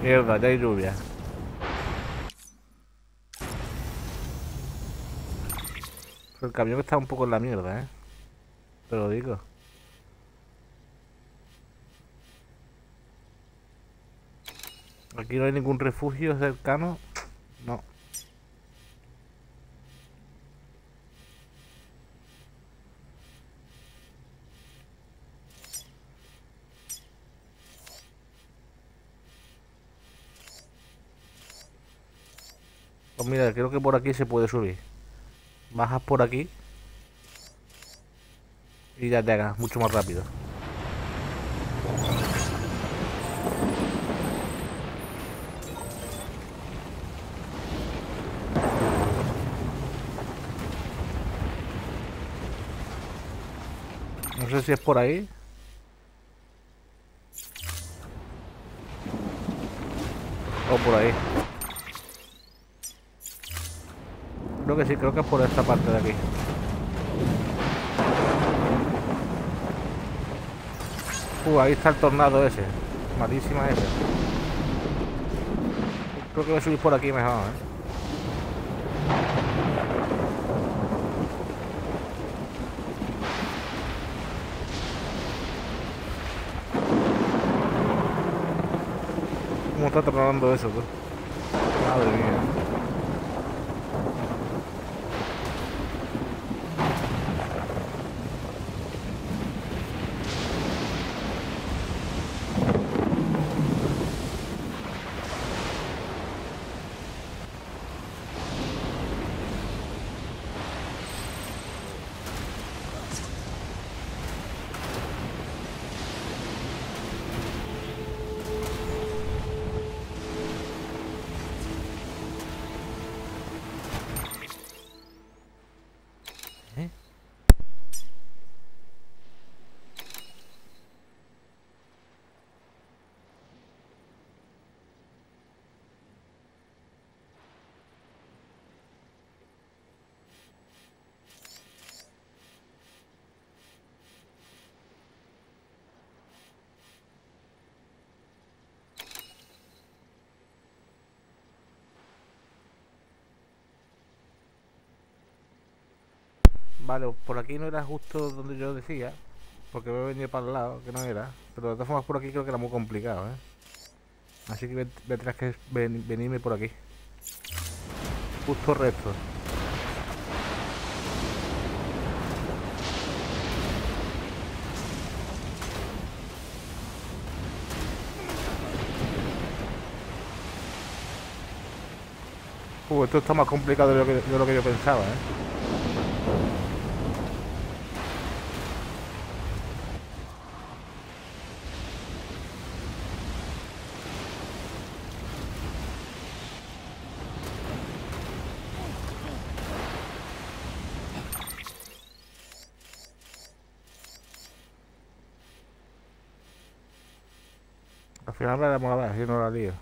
Mierda, ya hay lluvia. El camión está un poco en la mierda, ¿eh? Te lo digo. Aquí no hay ningún refugio cercano. No. Pues mira, creo que por aquí se puede subir. Bajas por aquí. Y ya te hagas mucho más rápido. No sé si es por ahí. O por ahí. Creo que sí, creo que es por esta parte de aquí. Uh, ahí está el tornado ese. Malísima esa. Creo que voy a subir por aquí mejor, ¿eh? ¿Cómo está tronando eso, pues? Madre mía. Vale, por aquí no era justo donde yo decía, porque me he venido para el lado, que no era. Pero de todas formas por aquí creo que era muy complicado, ¿eh? Así que voy a tener que ven, venirme por aquí. Justo recto. Uh, esto está más complicado de lo que, de lo que yo pensaba, ¿eh? Al final la vamos a ver, si no la lío.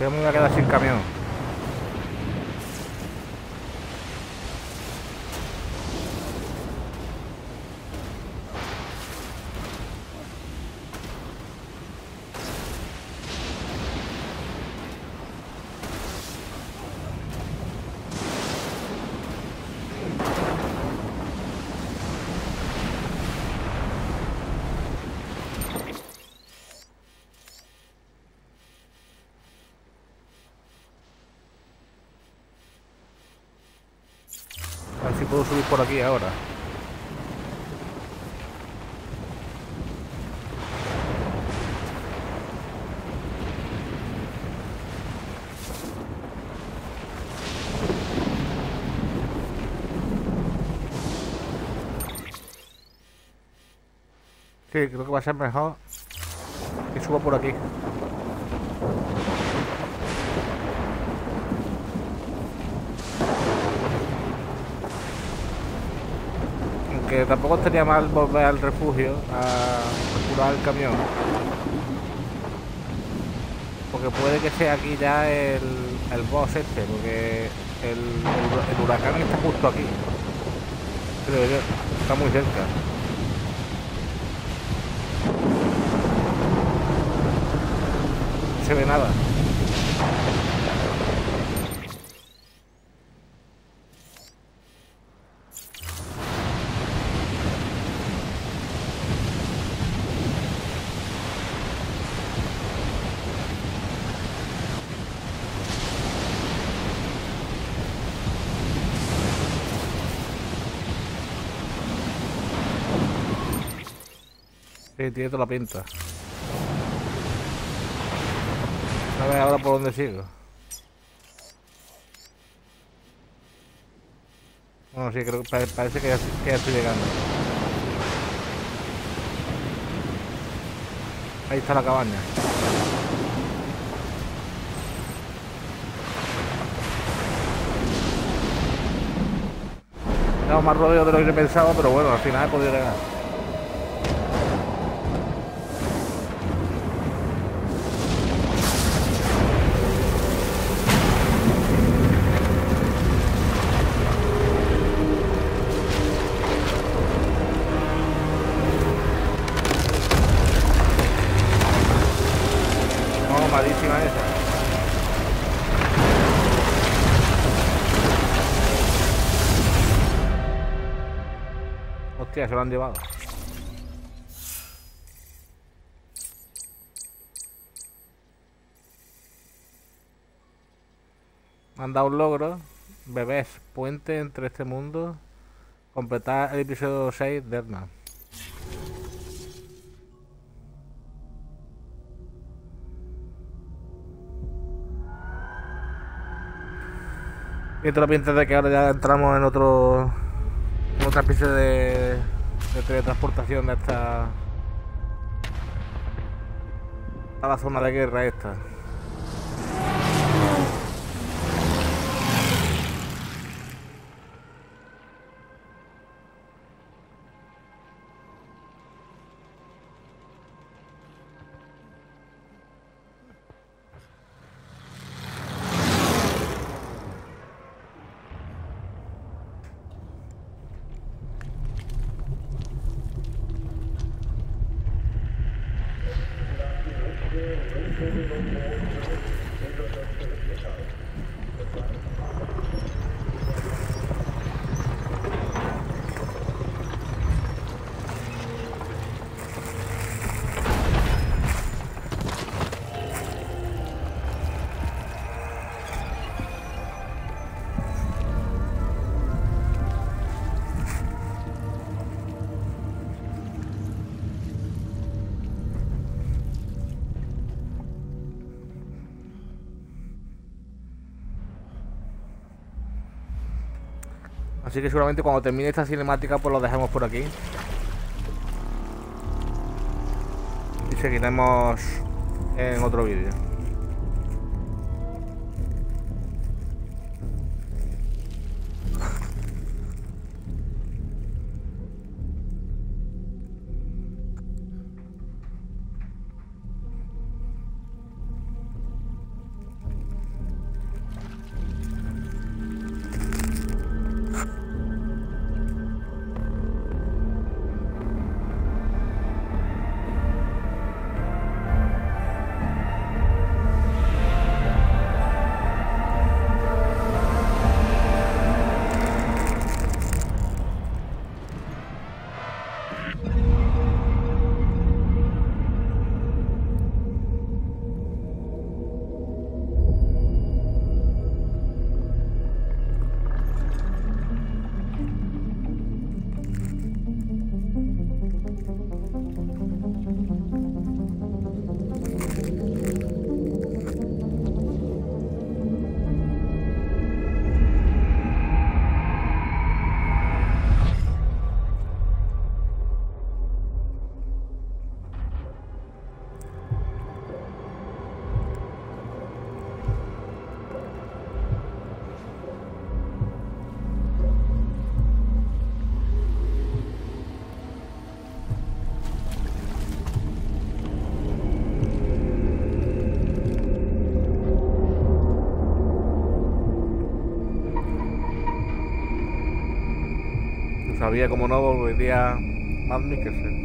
Yo me voy a quedar sin camión. Puedo subir por aquí ahora. Sí, creo que va a ser mejor que suba por aquí. Que tampoco estaría mal volver al refugio a capturar el camión, porque puede que sea aquí ya el, el boss este, porque el, el, el huracán está justo aquí, creo yo, está muy cerca. No se ve nada. Tiene toda la pinta. A ver ahora por dónde sigo. Bueno, sí, creo que parece que ya, que ya estoy llegando. Ahí está la cabaña. He dado más rodeo de lo que pensaba, pero bueno, al final he podido llegar. Hostia, se lo han llevado. Me han dado un logro. Bebés, puente entre este mundo. Completar el episodio seis de Harman. Y esto lo pienso de que ahora ya entramos en otro... otra especie de, de teletransportación de esta a la zona de guerra esta. Así que seguramente cuando termine esta cinemática pues lo dejamos por aquí y seguiremos en otro vídeo. Sabía como no volvería a admitirse.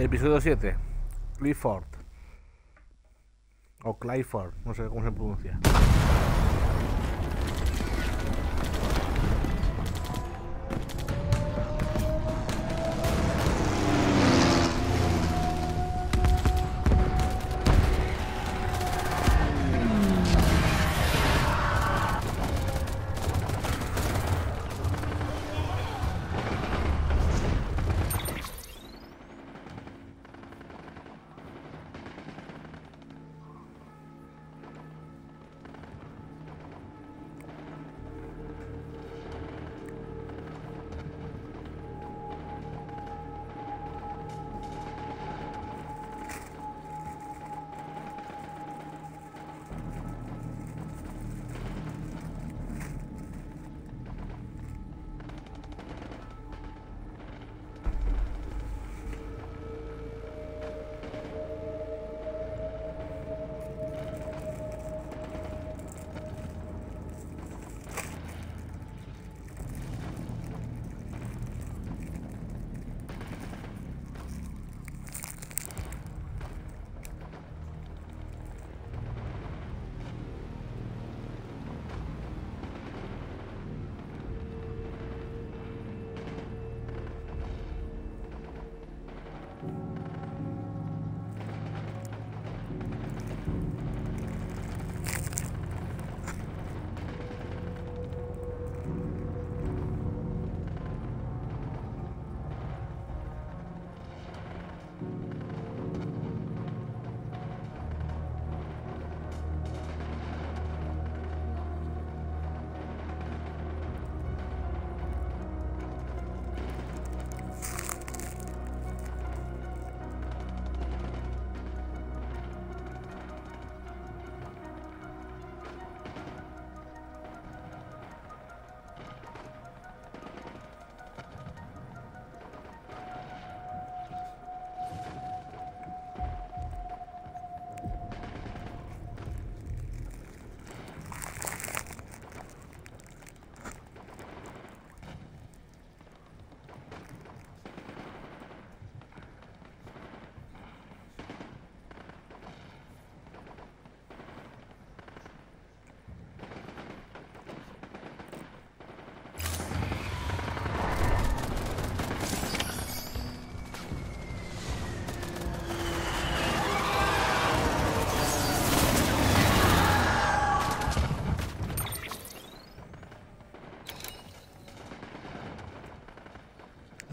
Episodio siete, Clifford o Clifford, no sé cómo se pronuncia.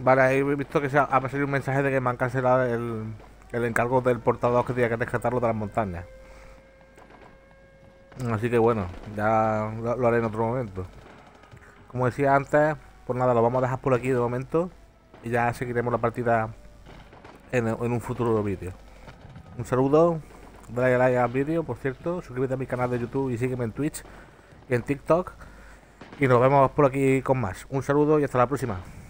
Vale, ahí he visto que se ha, ha salido un mensaje de que me han cancelado el, el encargo del portador, que tenía que rescatarlo de las montañas. Así que bueno, ya lo, lo haré en otro momento. Como decía antes, pues nada, lo vamos a dejar por aquí de momento. Y ya seguiremos la partida en, en un futuro vídeo. Un saludo, dale like al vídeo, por cierto. Suscríbete a mi canal de YouTube y sígueme en Twitch y en TikTok. Y nos vemos por aquí con más. Un saludo y hasta la próxima.